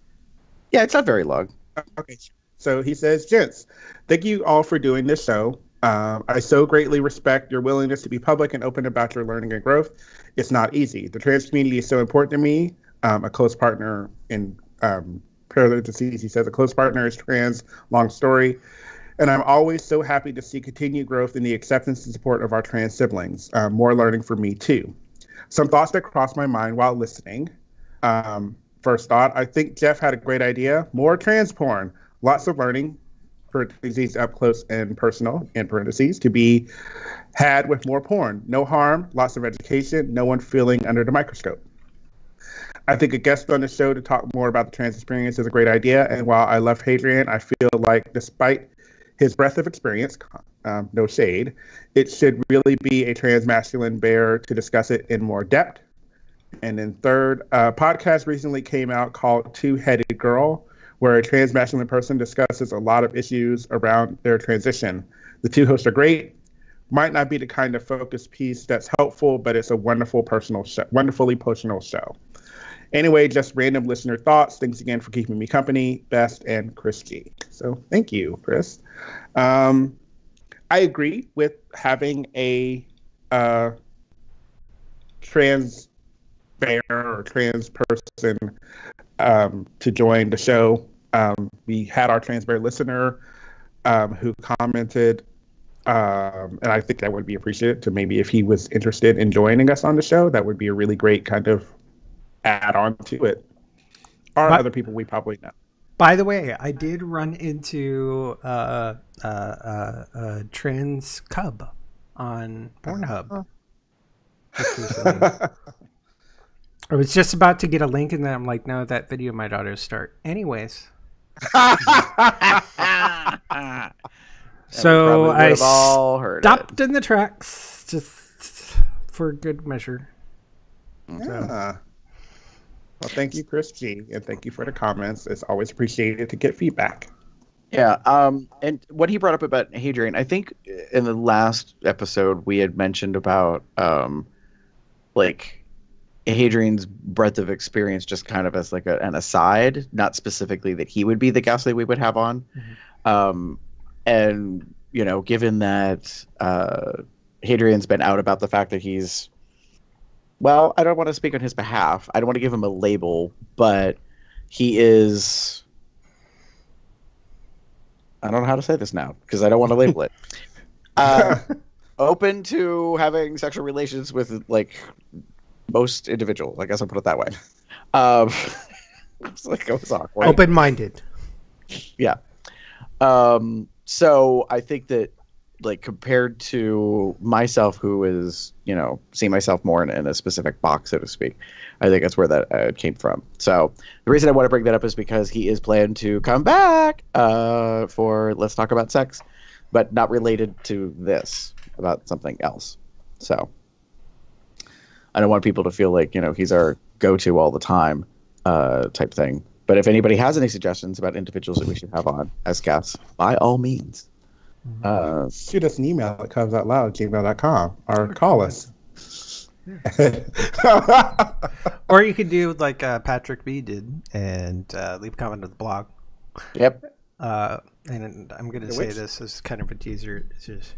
Yeah, it's not very long. Okay. So he says, gents, thank you all for doing this show. Um, I so greatly respect your willingness to be public and open about your learning and growth. It's not easy. The trans community is so important to me. Um, a close partner in Um, parallel disease, he says, a close partner is trans, long story. And I'm always so happy to see continued growth in the acceptance and support of our trans siblings. Um, more learning for me, too. Some thoughts that crossed my mind while listening. Um, first thought, I think Jeff had a great idea. More trans porn. Lots of learning, parentheses up close and personal, in parentheses, to be had with more porn. No harm, lots of education, no one feeling under the microscope. I think a guest on the show to talk more about the trans experience is a great idea. And while I love Hadrian, I feel like despite his breadth of experience, um, no shade, it should really be a trans masculine bear to discuss it in more depth. And then third, a podcast recently came out called Two-Headed Girl, where a trans masculine person discusses a lot of issues around their transition. The two hosts are great. Might not be the kind of focus piece that's helpful, but it's a wonderful personal show, wonderfully personal show. Anyway, just random listener thoughts. Thanks again for keeping me company. Best and Chris G. So thank you, Chris. Um, I agree with having a uh, trans bear or trans person um, to join the show. Um, we had our trans bear listener um, who commented, um, and I think that would be appreciated. To maybe if he was interested in joining us on the show, that would be a really great kind of add on to it. Or other people we probably know. By the way, I did run into uh, uh, uh, a trans cub on Pornhub. I was just about to get a link, and then I'm like, no, that video might auto start. Anyways. So I stopped it in the tracks just for good measure. Yeah. So. Well, thank you, Chris G, and thank you for the comments. It's always appreciated to get feedback. Yeah, um, and what he brought up about Hadrian, I think in the last episode we had mentioned about um, like Hadrian's breadth of experience just kind of as like a, an aside, not specifically that he would be the guest that we would have on. Mm-hmm. Um, and, you know, given that uh, Hadrian's been out about the fact that he's, well, I don't want to speak on his behalf. I don't want to give him a label, but he is, I don't know how to say this now because I don't want to label it. Uh, open to having sexual relations with like most individuals, I guess I'll put it that way. Um, it's like, it was awkward. Open-minded. Yeah. Um, so I think that, like, compared to myself, who is, you know, see myself more in, in a specific box, so to speak, I think that's where that uh, came from. So the reason I want to bring that up is because he is planned to come back uh, for Let's Talk About Sex, but not related to this, about something else. So I don't want people to feel like, you know, he's our go-to all the time uh, type thing. But if anybody has any suggestions about individuals that we should have on as guests, by all means. Uh, Shoot us an email at cubs out loud at gmail dot com or call us. Or you could do like uh, Patrick B. did and uh, leave a comment on the blog. Yep. Uh, and I'm going to say which? This as kind of a teaser. It's just,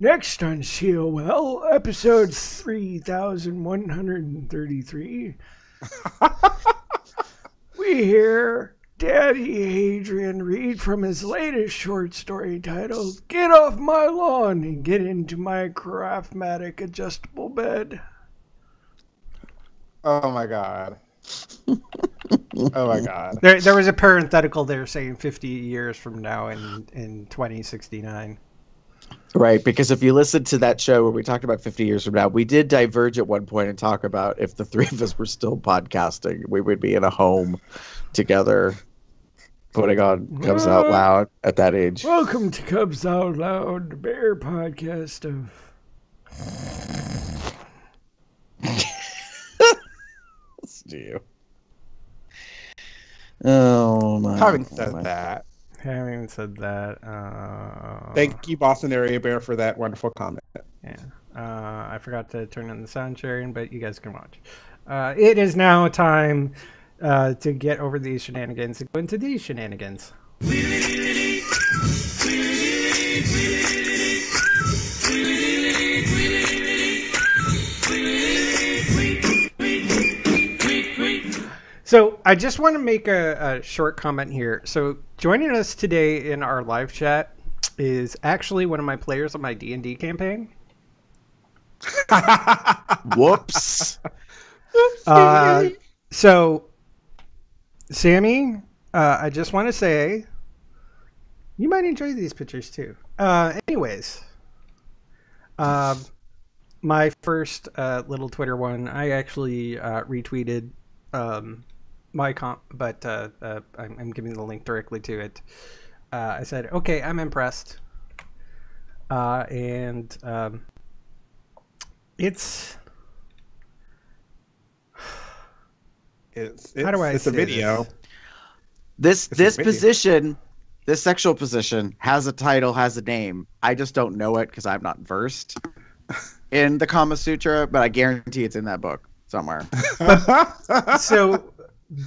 next on C O L, episode three thousand one hundred thirty-three, we hear Daddy Hadrian read from his latest short story titled, Get Off My Lawn and Get Into My Craftmatic Adjustable Bed. Oh, my God. Oh, my God. There there was a parenthetical there saying fifty years from now in, in twenty sixty-nine. Right, because if you listen to that show where we talked about fifty years from now, we did diverge at one point and talk about if the three of us were still podcasting, we would be in a home together putting on Cubs uh, Out Loud at that age. Welcome to Cubs Out Loud, the bear podcast of... Let's do you. Oh, my. Having said my. that. Having said that, uh, thank you, Boston Area Bear, for that wonderful comment. Yeah, uh, I forgot to turn on the sound sharing, but you guys can watch. Uh, it is now time uh, to get over these shenanigans and go into these shenanigans. So I just want to make a, a short comment here. So joining us today in our live chat is actually one of my players on my D and D campaign. Whoops. Uh, so, Sammy, uh, I just want to say you might enjoy these pictures too. Uh, anyways, uh, my first uh, little Twitter one, I actually uh, retweeted um, my comp, but uh, uh, I'm, I'm giving the link directly to it. Uh, I said, okay, I'm impressed. Uh, and um, it's, it's, it's, how do I it's a video. This, this, this position, this sexual position has a title, has a name. I just don't know it because I'm not versed in the Kama Sutra, but I guarantee it's in that book somewhere. So,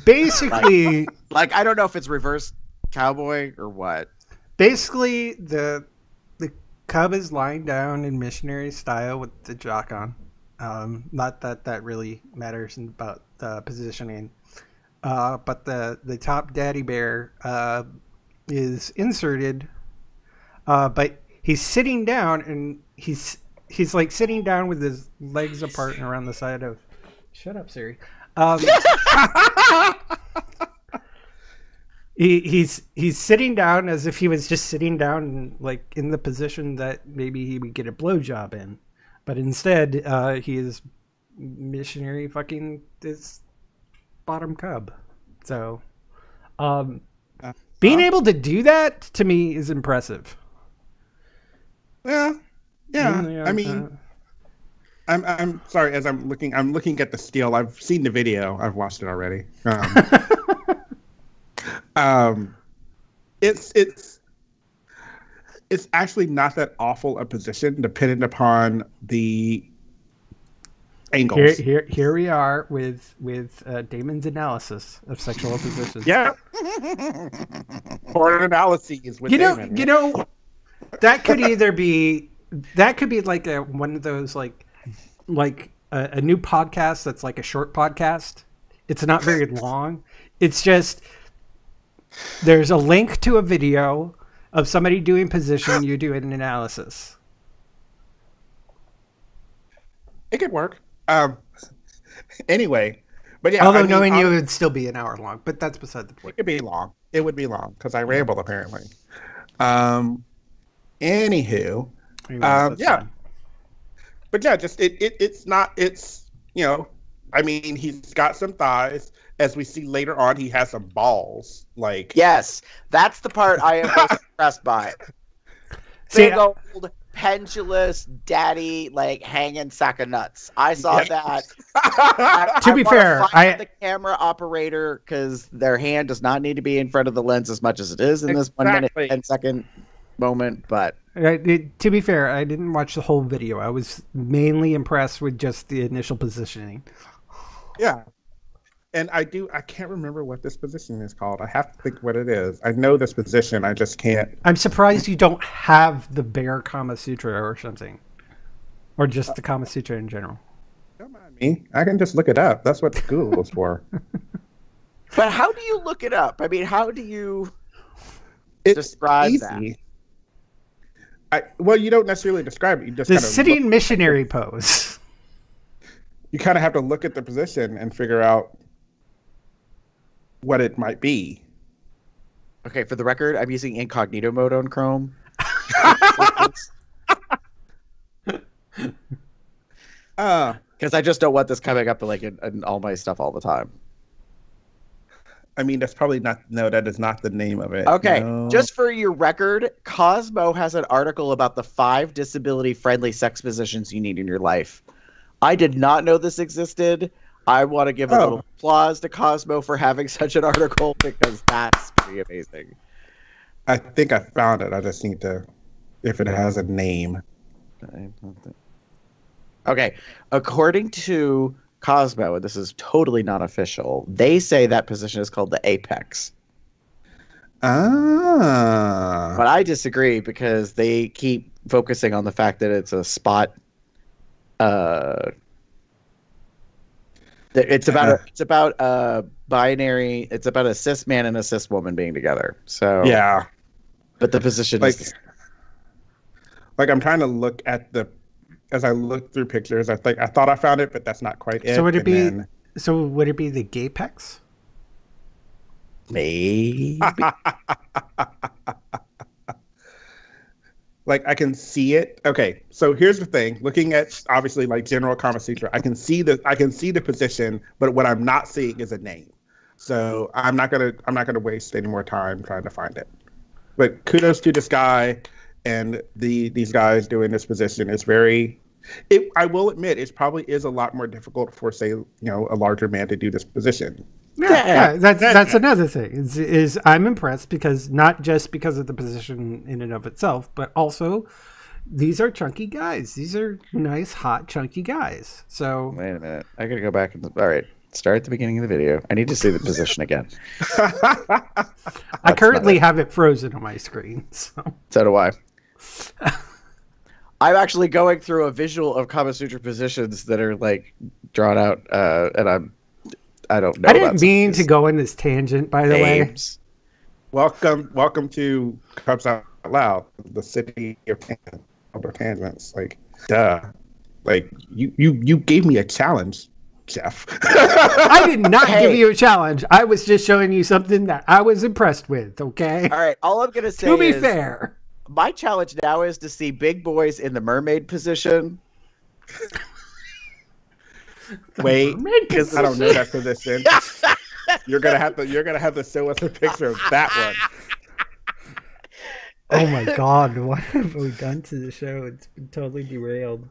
basically, like, like I don't know if it's reverse cowboy or what. Basically, the the cub is lying down in missionary style with the jock on. Um, not that that really matters about the positioning, uh, but the the top daddy bear uh, is inserted, uh, but he's sitting down and he's he's like sitting down with his legs apart and around the side of. Shut up, Siri. Um, he, he's he's sitting down as if he was just sitting down, like in the position that maybe he would get a blowjob in, but instead uh, he is missionary fucking this bottom cub. So, um, uh, being uh, able to do that to me is impressive. Yeah, yeah. yeah I mean. Uh, I'm I'm sorry. As I'm looking, I'm looking at the steal. I've seen the video. I've watched it already. Um, um, it's it's it's actually not that awful a position, depending upon the angles. Here, here, here we are with with uh, Damon's analysis of sexual positions. Yeah, or analyses with you know, Damon. You know, that could either be that could be like a, one of those like like a, a new podcast that's like a short podcast. It's not very long. It's just there's a link to a video of somebody doing position. You do an analysis. It could work. Um, anyway, but yeah. Although I mean, knowing you, it would still be an hour long, but that's beside the point. It'd be long. It would be long because I rambled apparently. Um, anywho, anyway, um, yeah. Fine. But yeah, just it, it. It's not. It's you know. I mean, he's got some thighs. As we see later on, he has some balls. Like yes, that's the part I am most impressed by. See, big old. Pendulous daddy like hanging sack of nuts. I saw yes. that. I, to I be fair, I the camera operator because their hand does not need to be in front of the lens as much as it is in exactly. this one minute and second moment. But I, it, to be fair, I didn't watch the whole video. I was mainly impressed with just the initial positioning. Yeah, and I do. I can't remember what this position is called. I have to think what it is. I know this position. I just can't. I'm surprised you don't have the Bear Kama Sutra or something, or just the Kama Sutra in general. Don't mind me. I can just look it up. That's what Google is for. But how do you look it up? I mean, how do you it's describe easy. that? I, well, you don't necessarily describe it. You just the sitting missionary pose. You kind of have to look at the position and figure out what it might be. Okay, for the record, I'm using incognito mode on Chrome. uh, because I just don't want this coming up like in, in all my stuff all the time. I mean, that's probably not. No, that is not the name of it. Okay, no. Just for your record, Cosmo has an article about the five disability-friendly sex positions you need in your life. I did not know this existed. I want to give a oh. little applause to Cosmo for having such an article because that's pretty amazing. I think I found it. I just need to, if it has a name. Okay. According to Cosmo, and this is totally not official, they say that position is called the apex. Ah. But I disagree because they keep focusing on the fact that it's a spot. Uh, It's about a, it's about a binary. It's about a cis man and a cis woman being together. So yeah, but the position like, is like I'm trying to look at the as I look through pictures. I think I thought I found it, but that's not quite it. So would it and be? Then... So would it be the gaypex? Maybe. Like I can see it. Okay, so here's the thing. Looking at obviously like general Kama Sutra, I can see the I can see the position, but what I'm not seeing is a name. So I'm not gonna I'm not gonna waste any more time trying to find it. But kudos to this guy and the these guys doing this position. It's very. It, I will admit, it probably is a lot more difficult for say you know a larger man to do this position. Yeah, yeah, that's that's another thing. Is, is I'm impressed because not just because of the position in and of itself, but also these are chunky guys. These are nice, hot, chunky guys. So wait a minute, I gotta go back and all right, start at the beginning of the video. I need to see the position again. I currently have it frozen on my screen. So, so do I. I'm actually going through a visual of Kama Sutra positions that are like drawn out, uh, and I'm. I don't know. I didn't mean to go in this tangent, by the way. Welcome, welcome to Cubs Out Loud, the city of tangents. Like, duh. Like you, you, you gave me a challenge, Jeff. I did not hey. give you a challenge. I was just showing you something that I was impressed with. Okay. All right. All I'm gonna say. To be is, fair, my challenge now is to see big boys in the mermaid position. The Wait, because I don't know that position. You're gonna have to. You're gonna have to show us a picture of that one. Oh my God! What have we done to the show? It's been totally derailed.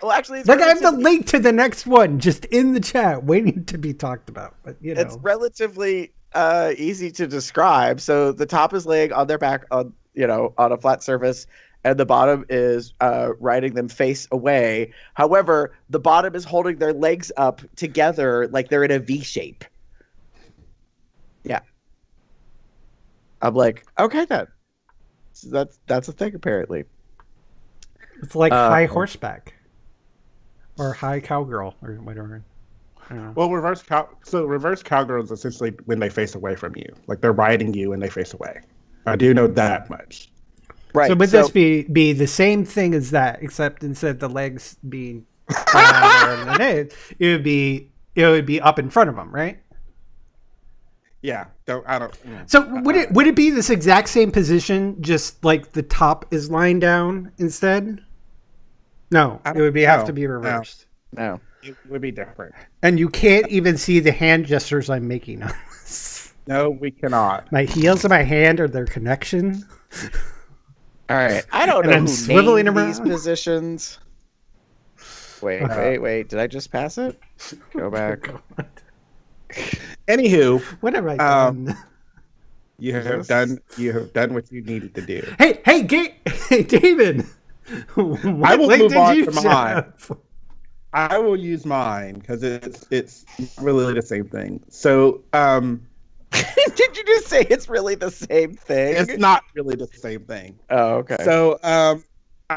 Well, actually, like I have the link to the next one just in the chat, waiting to be talked about. But you know, it's relatively uh, easy to describe. So the top is laying on their back on you know on a flat surface, and the bottom is uh, riding them face away. However, the bottom is holding their legs up together like they're in a V shape. Yeah. I'm like, okay, then. So that's that's a thing, apparently. It's like uh, high horseback or high cowgirl or whatever. Well, reverse cow. So reverse cowgirl is essentially when they face away from you, like they're riding you and they face away. I do know that much. Right. So would so, this be be the same thing as that, except instead of the legs being down than it, it would be it would be up in front of them, right? Yeah. Don't, I don't. Yeah, so I, would I, it would it be this exact same position, just like the top is lying down instead? No, it would be no, have to be reversed. No. no. It would be different. And you can't even see the hand gestures I'm making on this. No, we cannot. My heels and my hand are their connection. All right. I don't and know I'm who swiveling around these positions. Wait, uh, wait, wait. Did I just pass it? Go back. Anywho. What have I done? Um, you have done you have done what you needed to do. Hey, hey, Ga hey David. What I will move did on you from mine. I will use mine because it's it's really the same thing. So, um, did you just say it's really the same thing? It's not really the same thing. Oh, okay. So, um,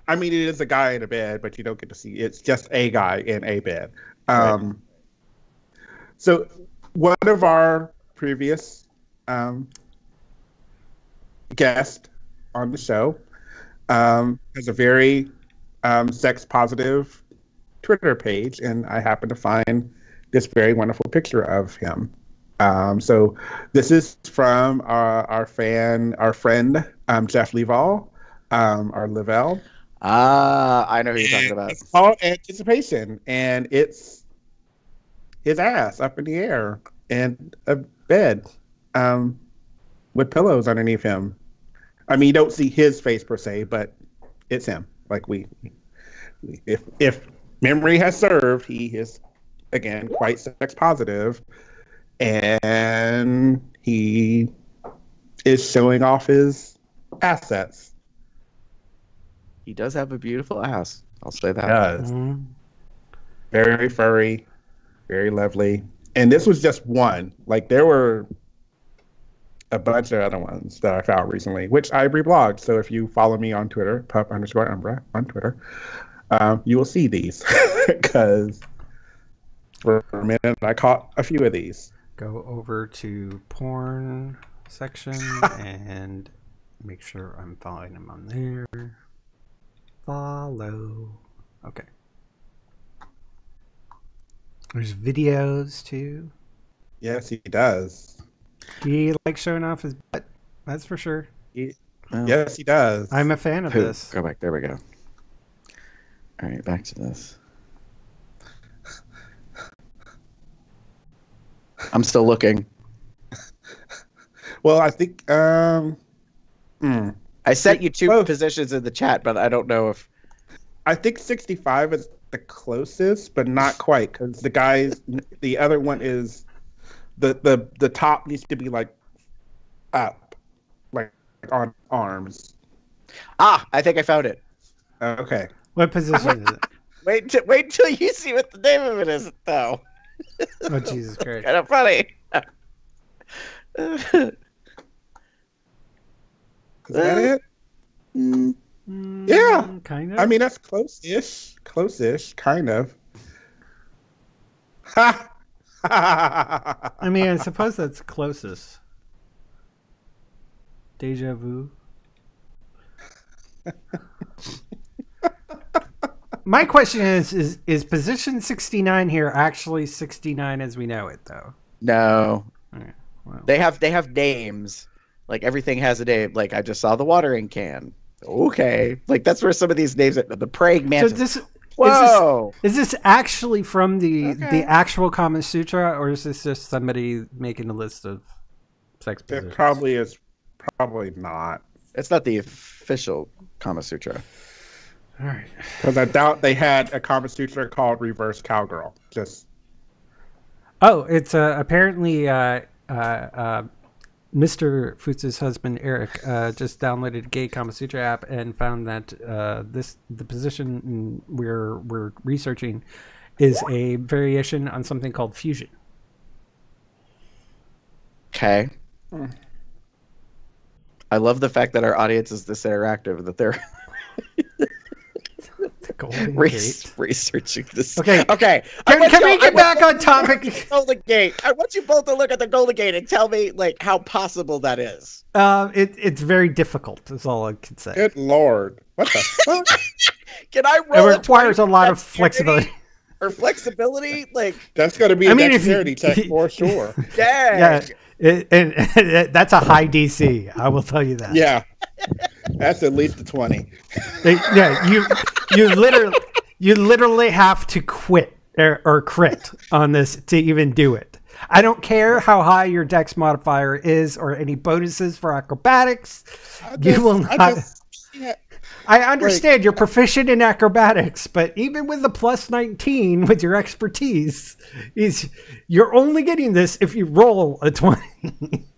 I mean, it is a guy in a bed, but you don't get to see. It's just a guy in a bed. Um, right. So, one of our previous um, guests on the show um, has a very um, sex-positive Twitter page, and I happen to find this very wonderful picture of him. Um, so this is from our, our fan, our friend, um, Jeff Leval, um, our Leval. Ah, I know who you're talking about. It's called Anticipation, and it's his ass up in the air and a bed um, with pillows underneath him. I mean, you don't see his face per se, but it's him. Like we, if if. memory has served, he is, again, quite sex positive, and he is showing off his assets. He does have a beautiful ass. I'll say that. He does. Mm-hmm. Very furry, very lovely. And this was just one. Like, there were a bunch of other ones that I found recently, which I reblogged. So if you follow me on Twitter, pup underscore umbra on Twitter, Um, you will see these because for a minute I caught a few of these. Go over to porn section and make sure I'm following them on there. Follow. Okay. There's videos too. Yes, he does. He likes showing off his butt. That's for sure. He, um, yes, he does. I'm a fan of Who? this. Go back. There we go. All right, back to this. I'm still looking. Well, I think um, mm, I sent you two close. positions in the chat, but I don't know if I think sixty-five is the closest, but not quite because the guys, the other one is the the the top needs to be like up, like on arms. Ah, I think I found it. Okay. What position is it? Wait, t wait till you see what the name of it is, though. Oh, Jesus Christ! Kind of funny. Is that it? Mm, yeah, kind of. I mean, that's close-ish, close-ish, kind of. Ha! I mean, I suppose that's closest. Deja vu. My question is, is, is position sixty-nine here actually sixty-nine as we know it, though? No. All right. Wow. They have they have names. Like, everything has a name. Like, I just saw the watering can. Okay. Like, that's where some of these names are. The praying mantis. So this, Whoa. Is this, is this actually from the, okay. the actual Kama Sutra, or is this just somebody making a list of sex positions? It probably is. Probably not. It's not the official Kama Sutra. All right. Because I doubt they had a Kama Sutra called Reverse Cowgirl. Just. Oh, it's uh, apparently uh, uh, uh, Mister Futz's husband, Eric, uh, just downloaded a gay Kama Sutra app and found that uh, this the position we're, we're researching is a variation on something called fusion. Okay. Hmm. I love the fact that our audience is this interactive, that they're the Res researching this. Okay. Okay. Can, can we get back on topic? Golden Gate. I want you both to look at the Golden Gate and tell me like how possible that is. Uh, it, it's very difficult. Is all I can say. Good Lord. What the fuck? Can I roll? It requires a, a lot of flexibility. Or flexibility, like that's got to be I a mean, dexterity if you, tech for sure. Yeah. It, and, and that's a high D C. I will tell you that. Yeah, that's at least a twenty. They, yeah, you you literally you literally have to quit or, or crit on this to even do it. I don't care how high your dex modifier is or any bonuses for acrobatics. Just, you will not. I, just, yeah. I understand like, you're proficient in acrobatics, but even with the plus nineteen with your expertise, is you're only getting this if you roll a twenty.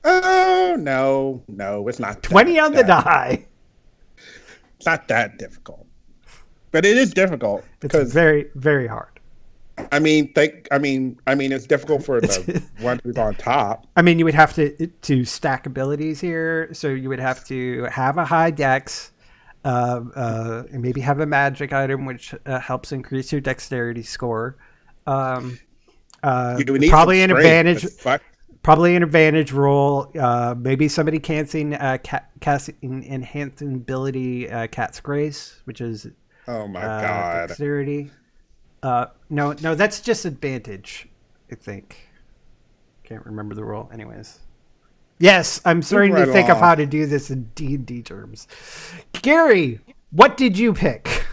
Oh, no, no, it's not twenty that, on that. the die. It's not that difficult, but it is difficult because it's very, very hard. I mean, think. I mean, I mean, it's difficult for the one who's on top. I mean, you would have to to stack abilities here, so you would have to have a high dex. Uh, uh, and maybe have a magic item which uh, helps increase your dexterity score. Um, uh, probably an advantage. Probably an advantage roll. Uh, maybe somebody casting uh, casting enhanced ability, uh, Cat's Grace, which is oh my uh, god dexterity. Uh, no, no, that's just advantage. I think. Can't remember the roll, anyways. Yes, I'm starting right to think off. of how to do this in D and D terms. Gary, what did you pick?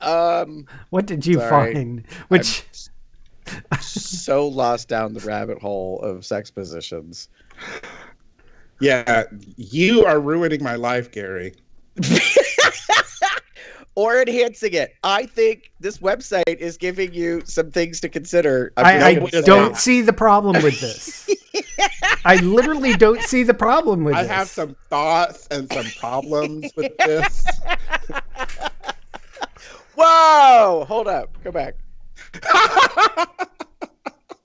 Um, what did you sorry. find? Which I'm so lost down the rabbit hole of sex positions. Yeah, you are ruining my life, Gary. Or enhancing it. I think this website is giving you some things to consider. I, I don't see the problem with this. I literally don't see the problem with I this. I have some thoughts and some problems with this. Whoa! Hold up. Go back.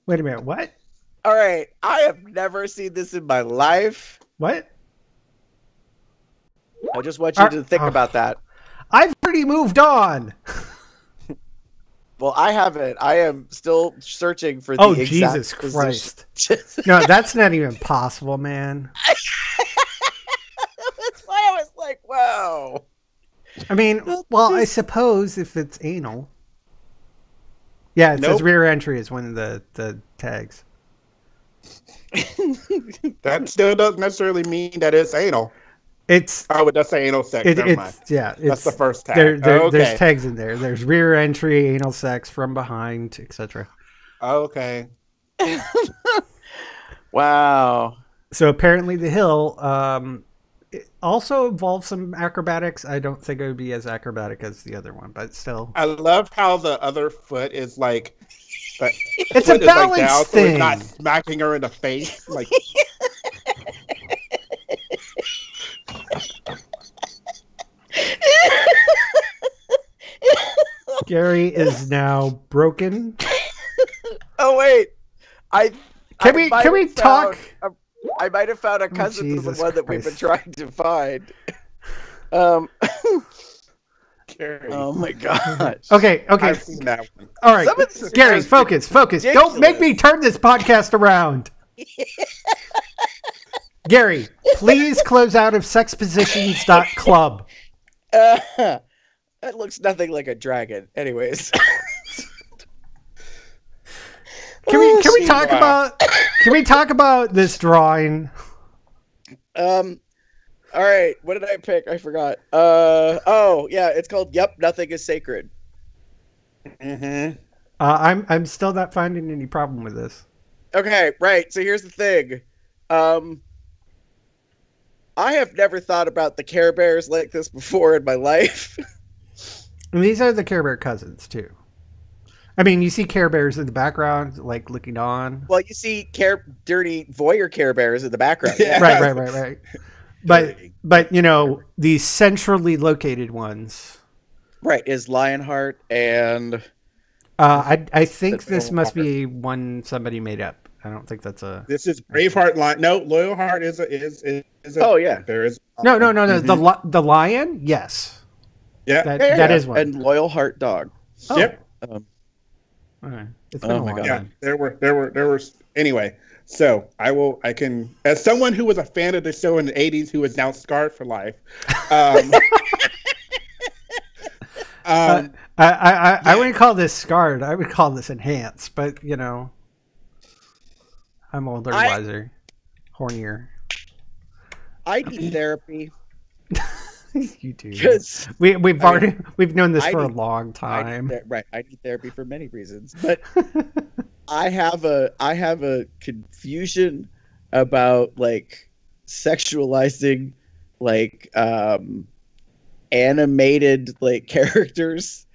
Wait a minute. What? All right. I have never seen this in my life. What? I just want you Our, to think oh. about that. I've already moved on. Well, I haven't. I am still searching for the oh, exact Jesus Christ. Position. No, that's not even possible, man. That's why I was like, whoa. I mean, well, I suppose if it's anal. Yeah, it nope. says rear entry is one of the, the tags. That still doesn't necessarily mean that it's anal. It's oh, it does say anal sex. It, Never it's, mind. Yeah, it's, that's the first tag. There, there, oh, okay. There's tags in there. There's rear entry, anal sex, from behind, et cetera. Okay. Wow. So apparently, the hill um, it also involves some acrobatics. I don't think it would be as acrobatic as the other one, but still. I love how the other foot is like. But it's a balance like down, thing. So it's not smacking her in the face, like. Gary is now broken. Oh wait, I can I we can we talk? A, I might have found a cousin oh, to the one Christ. that we've been trying to find. Um, Gary. Oh my gosh. Okay, okay. I've seen that one. All right, Gary, focus, focus. Ridiculous. Don't make me turn this podcast around. Yeah. Gary, please close out of sex positions dot club. Uh, that looks nothing like a dragon. Anyways. Can we can we talk about can we talk about this drawing? Um all right, what did I pick? I forgot. Uh oh, yeah, it's called Yep, Nothing is Sacred. Mm-hmm. Uh I'm I'm still not finding any problem with this. Okay, right. So here's the thing. Um I have never thought about the Care Bears like this before in my life. And these are the Care Bear cousins, too. I mean, you see Care Bears in the background, like looking on. Well, you see care dirty voyeur Care Bears in the background. Yeah. Right, right, right, right. But but you know, the centrally located ones. Right, is Lionheart and uh, I I think this must be one somebody made up. I don't think that's a. This is Braveheart Lion. No, Loyal Heart is a, is is. is a, oh yeah, there is. A, no, no, no, no. Mm-hmm. The li the lion, yes. Yeah, that, yeah, yeah, that yeah. is one. And Loyal Heart dog. Oh. Yep. Um, All right. It's been oh a my god. Yeah, there were there were there were anyway. So I will I can as someone who was a fan of the show in the eighties who is now scarred for life. Um, uh, um I I I, yeah. I wouldn't call this scarred. I would call this enhanced. But you know. I'm older, I, wiser, hornier. I need therapy. You do. We we've I already mean, we've known this I for need, a long time. I right. I need therapy for many reasons, but I have a I have a confusion about like sexualizing like um, animated like characters.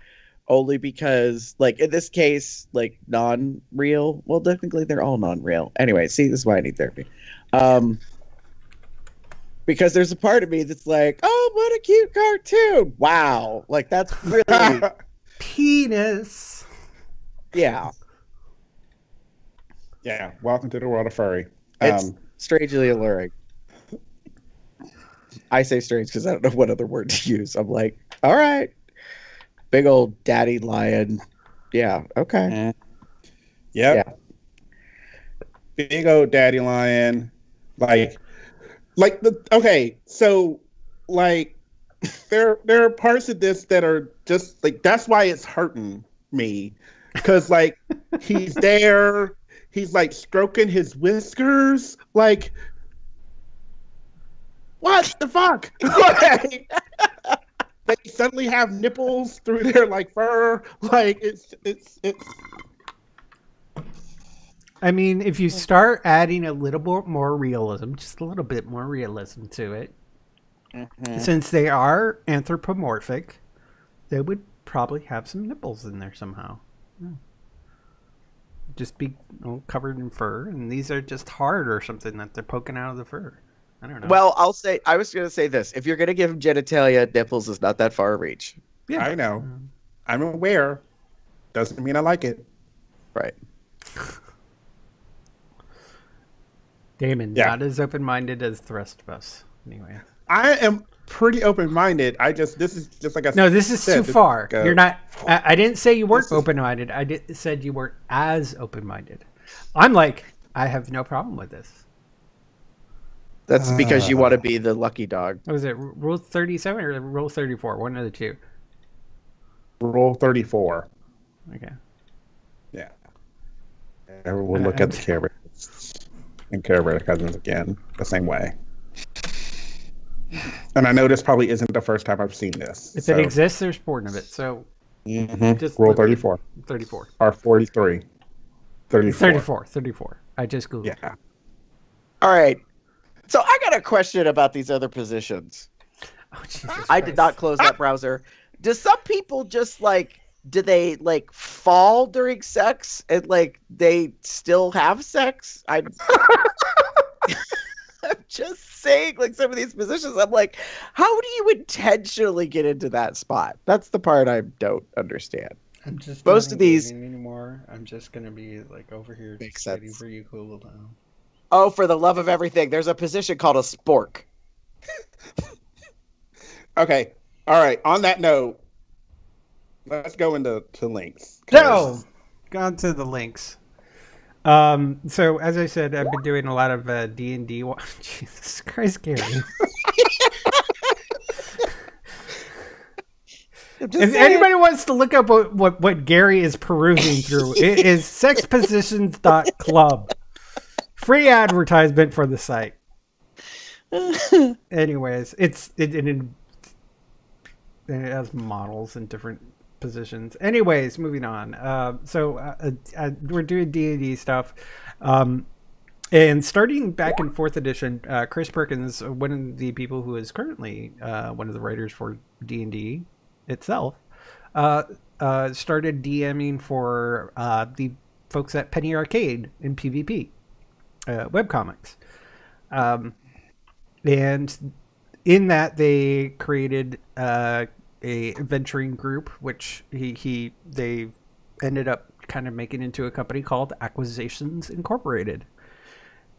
Only because, like, in this case, like, non-real. Well, technically, they're all non-real. Anyway, see, this is why I need therapy. Um, because there's a part of me that's like, oh, what a cute cartoon. Wow. Like, that's really... Penis. Yeah. Yeah. Welcome to the world of furry. Um, it's strangely alluring. I say strange because I don't know what other word to use. I'm like, all right. Big old daddy lion. Yeah. Okay. Yep. Yeah. Big old daddy lion. Like, like the, okay. So like there, there are parts of this that are just like, that's why it's hurting me. Cause like he's there, he's like stroking his whiskers. Like what the fuck? Like, they suddenly have nipples through their like fur, like it's it's it's. I mean, if you start adding a little bit more realism, just a little bit more realism to it, mm-hmm. since they are anthropomorphic, they would probably have some nipples in there somehow. Yeah. Just be you know, covered in fur, and these are just hard or something that they're poking out of the fur. I don't know. Well, I'll say I was going to say this. If you're going to give him genitalia, nipples is not that far a reach. Yeah, I know. Um, I'm aware. Doesn't mean I like it. Right. Damon, yeah. Not as open-minded as the rest of us. Anyway, I am pretty open-minded. I just this is just like I no. This is said, too far. Like a, you're not. I, I didn't say you weren't open-minded. I did, said you weren't as open-minded. I'm like I have no problem with this. That's because you want to be the lucky dog. Was it rule thirty-seven or rule thirty-four? One of the two. Rule thirty-four. Okay. Yeah. Everyone will look uh, at the Care Bears and Care Bear Cousins again the same way. And I know this probably isn't the first time I've seen this. If so. It exists, there's porn of it. So mm-hmm. just rule thirty-four. thirty-four. Or forty-three. thirty-four. thirty-four. thirty-four. I just Googled. Yeah. All right. So I got a question about these other positions. Oh, Jesus I Christ. Did not close that browser. Do some people just like, do they like fall during sex and like they still have sex? I'm, I'm just saying like some of these positions, I'm like, how do you intentionally get into that spot? That's the part I don't understand. I'm just Most of these anymore. I'm just going to be like over here just waiting for you cool down. Oh, for the love of everything. There's a position called a spork. Okay. All right. On that note, let's go into to links. No! Gone to the links. Um, so, as I said, I've been doing a lot of uh, D and D. Jesus Christ, Gary. If saying. Anybody wants to look up what, what, what Gary is perusing through, it is sexpositions dot club. Free advertisement for the site. Anyways, it's it, it, it has models in different positions. Anyways, moving on. Uh, so uh, uh, we're doing D and D stuff. Um, and starting back in fourth edition, uh, Chris Perkins, one of the people who is currently uh, one of the writers for D and D itself, uh, uh, started DMing for uh, the folks at Penny Arcade in PvP, uh, webcomics. Um, and in that, they created uh, a adventuring group, which he, he they ended up kind of making into a company called Acquisitions Incorporated.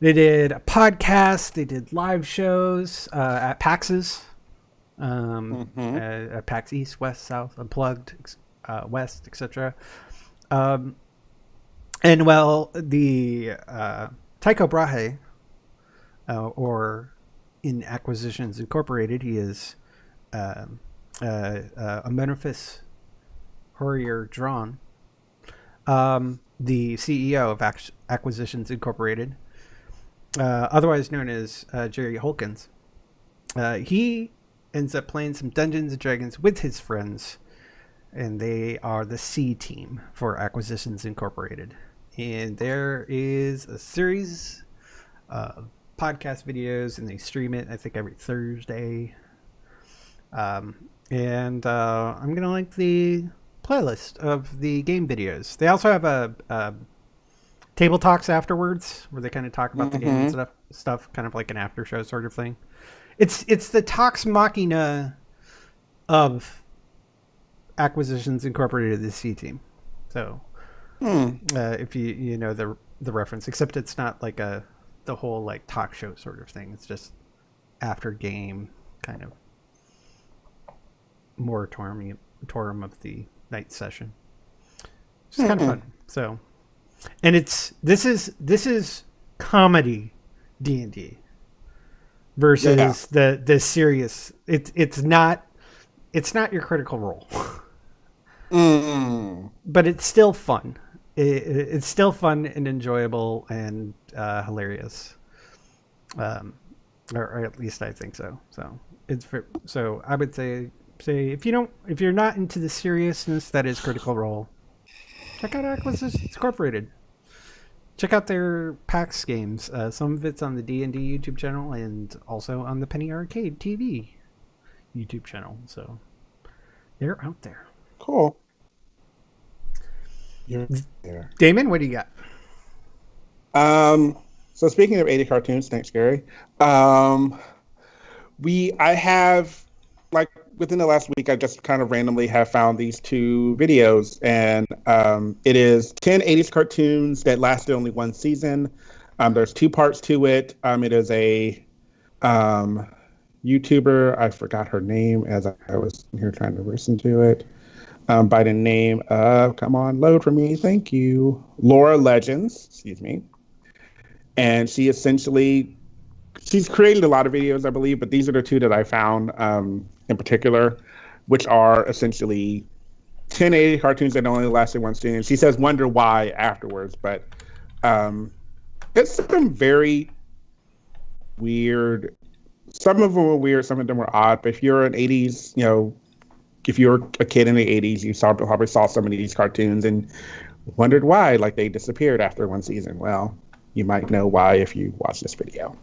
They did a podcast. They did live shows uh, at PAX's, um, mm-hmm. at, at PAX East, West, South, Unplugged, uh, West, et cetera. Um, and well, the uh, Tycho Brahe, uh, or in Acquisitions Incorporated, he is uh, uh, uh, Amenophis Hoerier Drawn, um, the C E O of Ac Acquisitions Incorporated. Uh, otherwise known as uh, Jerry Holkins, uh, he ends up playing some Dungeons and Dragons with his friends, and they are the C team for Acquisitions Incorporated. And there is a series of podcast videos, and they stream it, I think, every Thursday. Um, and uh, I'm gonna link the playlist of the game videos. They also have a, a table talks afterwards, where they kind of talk about mm-hmm. the game and stuff, stuff, kind of like an after show sort of thing. It's it's the Talks Machina of Acquisitions Incorporated, the C team. So mm. uh, if you you know the the reference, except it's not like a the whole like talk show sort of thing. It's just after game kind of moratorium moratorium of the night session. It's mm-hmm. kind of fun. So. And it's this is this is comedy D and D versus yeah. the the serious. It's it's not it's not your Critical Role, mm-mm. but it's still fun. It, it's still fun and enjoyable and uh, hilarious, um, or, or at least I think so. So it's for, so I would say say if you don't if you're not into the seriousness that is Critical Role. Check out Acquisitions Incorporated. Check out their PAX games. Uh, some of it's on the D and D YouTube channel and also on the Penny Arcade T V YouTube channel. So they're out there. Cool. You're there. Damon, what do you got? Um, so speaking of eighty cartoons, thanks, Gary. Um, we, I have, like, within the last week, I just kind of randomly have found these two videos, and um, it is ten eighties cartoons that lasted only one season. Um, there's two parts to it. Um, it is a um, YouTuber, I forgot her name as I, I was here trying to listen to it, um, by the name of, come on, load for me, thank you, Laura Legends, excuse me. And she essentially, she's created a lot of videos, I believe, but these are the two that I found um, in particular, which are essentially ten eighty cartoons that only lasted one season. She says, wonder why afterwards, but um, it's some very weird, some of them were weird, some of them were odd, but if you're an eighties, you know, if you were a kid in the eighties, you saw, probably saw some of these cartoons and wondered why, like, they disappeared after one season. Well, you might know why if you watch this video.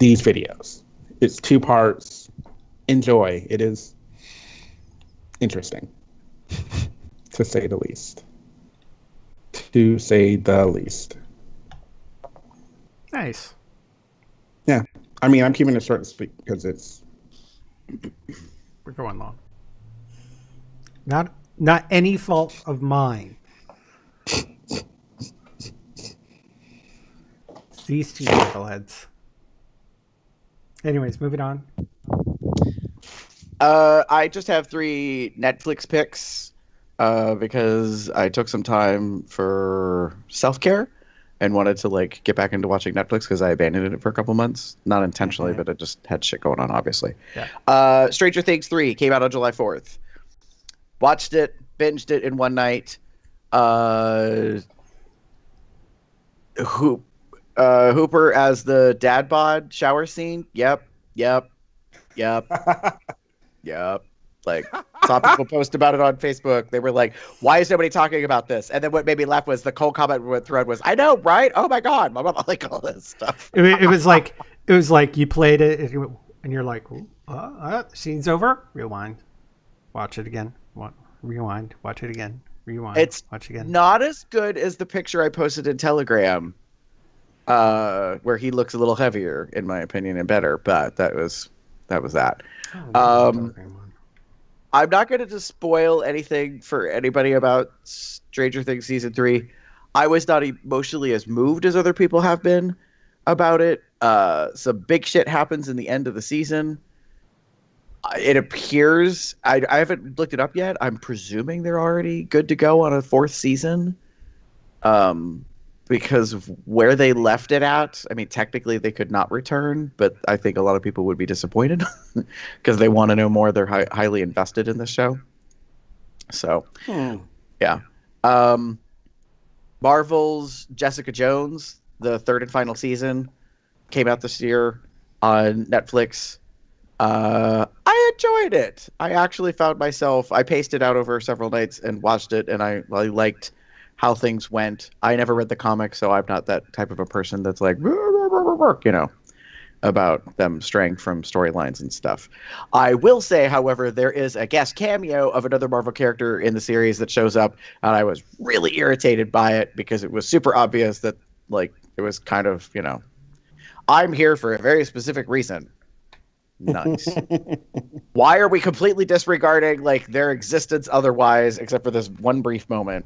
These videos. It's two parts. Enjoy. It is interesting, to say the least. To say the least. Nice. Yeah. I mean, I'm keeping it short and sweet because it's... We're going long. Not, not any fault of mine. It's these two knuckleheads. Anyways, moving on. Uh, I just have three Netflix picks uh, because I took some time for self-care and wanted to like get back into watching Netflix because I abandoned it for a couple months. Not intentionally, okay. but I just had shit going on, obviously. Yeah. Uh, Stranger Things three came out on July fourth. Watched it, binged it in one night. Uh, Hoop. Uh, Hooper as the dad bod shower scene. Yep, yep, yep, yep. Like, saw people post about it on Facebook. They were like, "Why is nobody talking about this?" And then what made me laugh was the cold comment thread was, "I know, right? Oh my god, my mom like all this stuff." it, it was like, it was like you played it and you're like, uh, uh, "Scene's over. Rewind, watch it again. What? rewind, watch it again, rewind, it's watch again. Not as good as the picture I posted in Telegram, uh, where he looks a little heavier, in my opinion, and better. But that was that was that. Oh, um, I'm not going to spoil anything for anybody about Stranger Things season three. I was not emotionally as moved as other people have been about it. Uh, some big shit happens in the end of the season. It appears, I, I haven't looked it up yet. I'm presuming they're already good to go on a fourth season, um, because of where they left it at. I mean, technically they could not return, but I think a lot of people would be disappointed because they want to know more. They're hi- highly invested in the show. So, hmm. yeah. Um, Marvel's Jessica Jones, the third and final season, came out this year on Netflix. Uh, I enjoyed it. I actually found myself, I paced it out over several nights and watched it, and I, I liked how things went. I never read the comics, so I'm not that type of a person that's like, you know, about them straying from storylines and stuff. I will say, however, there is a guest cameo of another Marvel character in the series that shows up, and I was really irritated by it because it was super obvious that, like, it was kind of, you know, I'm here for a very specific reason. Nice. Why are we completely disregarding like their existence otherwise, except for this one brief moment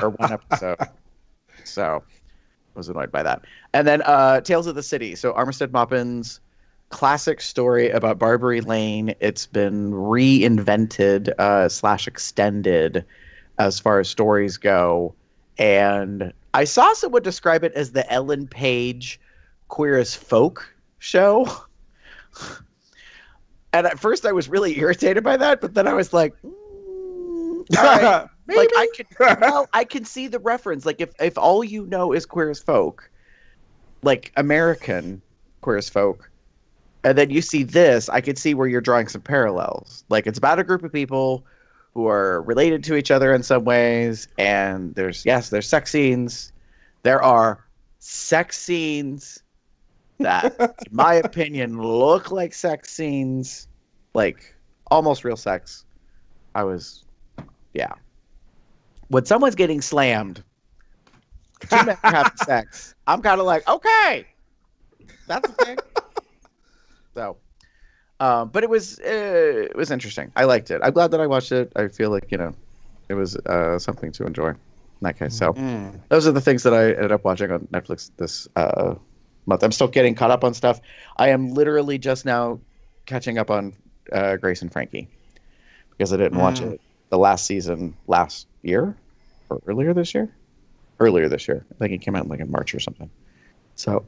or one episode? So I was annoyed by that. And then uh, Tales of the City. So Armistead Maupin's classic story about Barbary Lane. It's been reinvented uh, slash extended as far as stories go. And I saw someone describe it as the Ellen Page Queer as Folk show. And at first I was really irritated by that, but then I was like, mm, all right. Like I can, well, I can see the reference. Like if, if all you know is Queer as Folk, like American Queer as Folk, and then you see this, I can see where you're drawing some parallels. Like it's about a group of people who are related to each other in some ways, and there's, yes, there's sex scenes. There are sex scenes that, in my opinion, look like sex scenes, like almost real sex. I was, yeah. When someone's getting slammed, two men are having sex, I'm kind of like, okay, that's the thing. So, uh, but it was uh, it was interesting. I liked it. I'm glad that I watched it. I feel like, you know, it was uh, something to enjoy. In that case, so mm-hmm. those are the things that I ended up watching on Netflix this uh month. I'm still getting caught up on stuff. I am literally just now catching up on uh, Grace and Frankie because I didn't mm. watch it the last season last year or earlier this year. Earlier this year, I think it came out in like in March or something. So,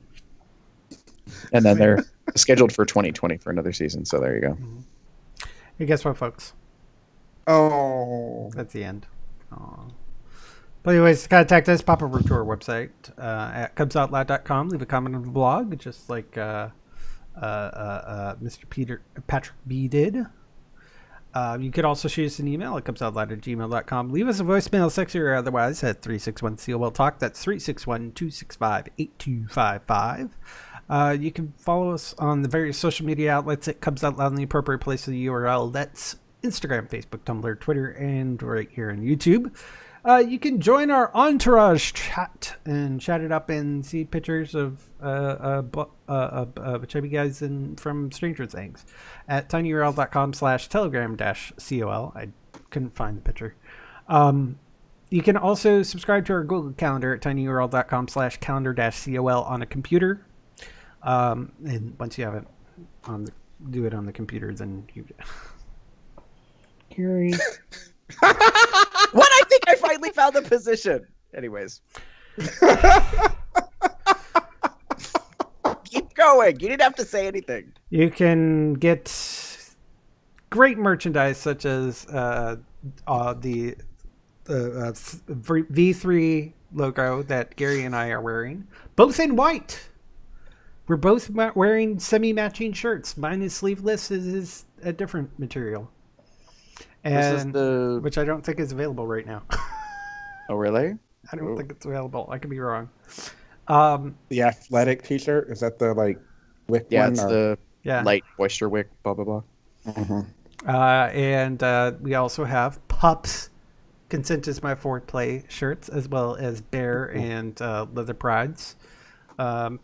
and then they're scheduled for twenty twenty for another season. So there you go. Hey, guess what, folks? Oh, that's the end. Oh. Well, anyways, contact us, pop over to our website uh, at cubs out loud dot com. Leave a comment on the blog, just like uh, uh, uh, Mister Peter Patrick B. did. Uh, you could also shoot us an email at cubs out loud at gmail dot com. Leave us a voicemail, sexy or otherwise, at three six one C O L talk. That's three six one, two six five, eight two five five. Uh, you can follow us on the various social media outlets at Cubs Out Loud in the appropriate place of the U R L. That's Instagram, Facebook, Tumblr, Twitter, and right here on YouTube. Uh, you can join our entourage chat and chat it up and see pictures of uh, uh, uh, uh, uh, chubby guys in, from Stranger Things at tinyurl dot com slash telegram dash C O L. I couldn't find the picture. Um, you can also subscribe to our Google Calendar at tinyurl dot com slash calendar dash C O L on a computer. Um, and once you have it on the, do it on the computer, then you... Gary... What? I think I finally found the position. Anyways. Keep going. You didn't have to say anything. You can get great merchandise such as uh, uh, the uh, uh, V three logo that Gary and I are wearing. Both in white. We're both wearing semi-matching shirts. Mine is sleeveless. His is a different material. And, this is the... which I don't think is available right now. Oh, really? I don't Ooh. think it's available. I could be wrong. Um, the athletic t-shirt? Is that the, like, wick yeah, one? It's or... the yeah, the light moisture wick, blah, blah, blah. Mm-hmm. Uh, and uh, we also have Pups, Consent Is My Foreplay shirts, as well as Bear and uh, Leather Prides. Um,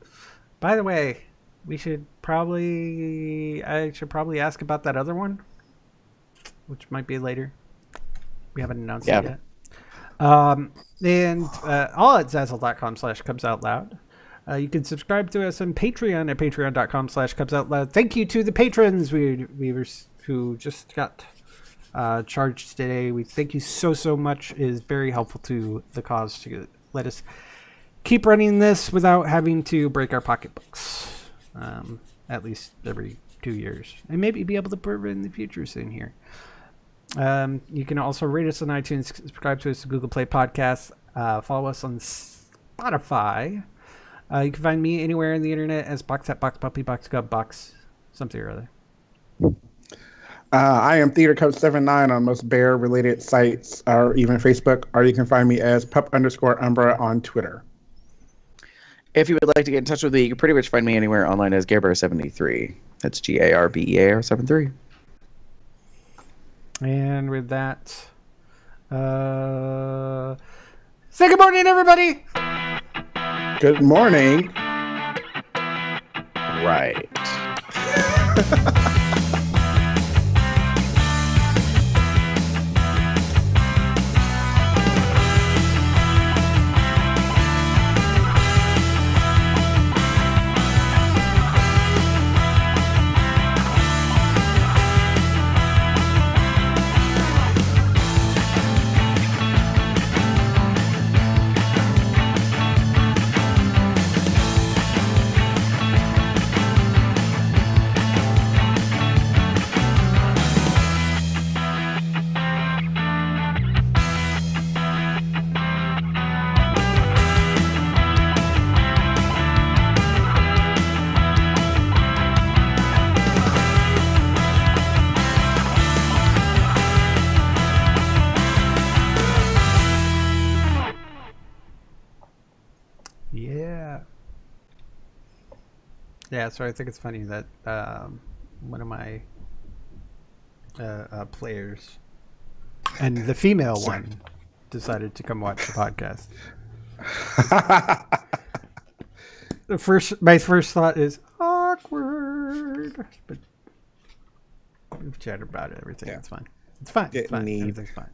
by the way, we should probably, I should probably ask about that other one, which might be later. We haven't announced yeah. it yet. Um, and uh, all at Zazzle.com slash Cubs Out Loud. Uh, you can subscribe to us on Patreon at patreon.com slash Cubs Out Loud. Thank you to the patrons we, we were, who just got uh, charged today. We thank you so, so much. It is very helpful to the cause to let us keep running this without having to break our pocketbooks, um, at least every two years. And maybe be able to put it in the future soon here. Um, you can also rate us on iTunes, subscribe to us to Google Play Podcasts, uh, follow us on Spotify. Uh, you can find me anywhere on the internet as Box at Box Puppy Box Cub Box something or other. Uh, I am Theater Cub seven nine on most bear related sites or even Facebook, or you can find me as pup underscore umbra on Twitter. If you would like to get in touch with me, you can pretty much find me anywhere online as Garbear seventy-three. That's G A R B E A R seventy-three. And with that, uh, say good morning, everybody. Good morning. Right. Yeah, so I think it's funny that um, one of my uh, uh, players, and the female one, decided to come watch the podcast. The first, my first thought is awkward, but we've chatted about it, everything. Yeah. It's fine. It's fine. It's fine. Need. Everything's fine.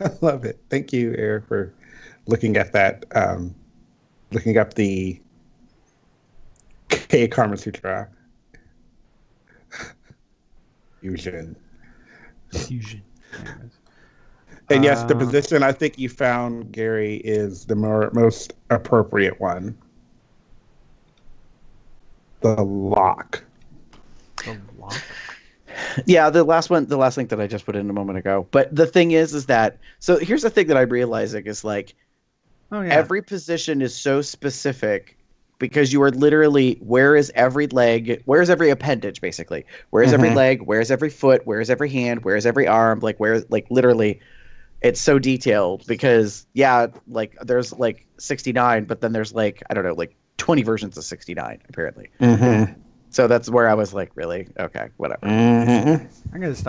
I love it. Thank you, Eric, for looking at that, um, looking up the Kama Sutra fusion. Fusion. And yes, the position I think you found, Gary, is the more, most appropriate one. The lock. The lock? Yeah, the last one, the last link that I just put in a moment ago. But the thing is, is that, so here's the thing that I'm realizing is like, oh, yeah. Every position is so specific because you are literally, where is every leg? Where is every appendage, basically? Where is mm-hmm. every leg? Where is every foot? Where is every hand? Where is every arm? Like, where, like, literally, it's so detailed because, yeah, like, there's like sixty-nine, but then there's like, I don't know, like twenty versions of sixty-nine, apparently. Mm-hmm. So that's where I was like, really? Okay, whatever. Mm-hmm. I'm going to stop.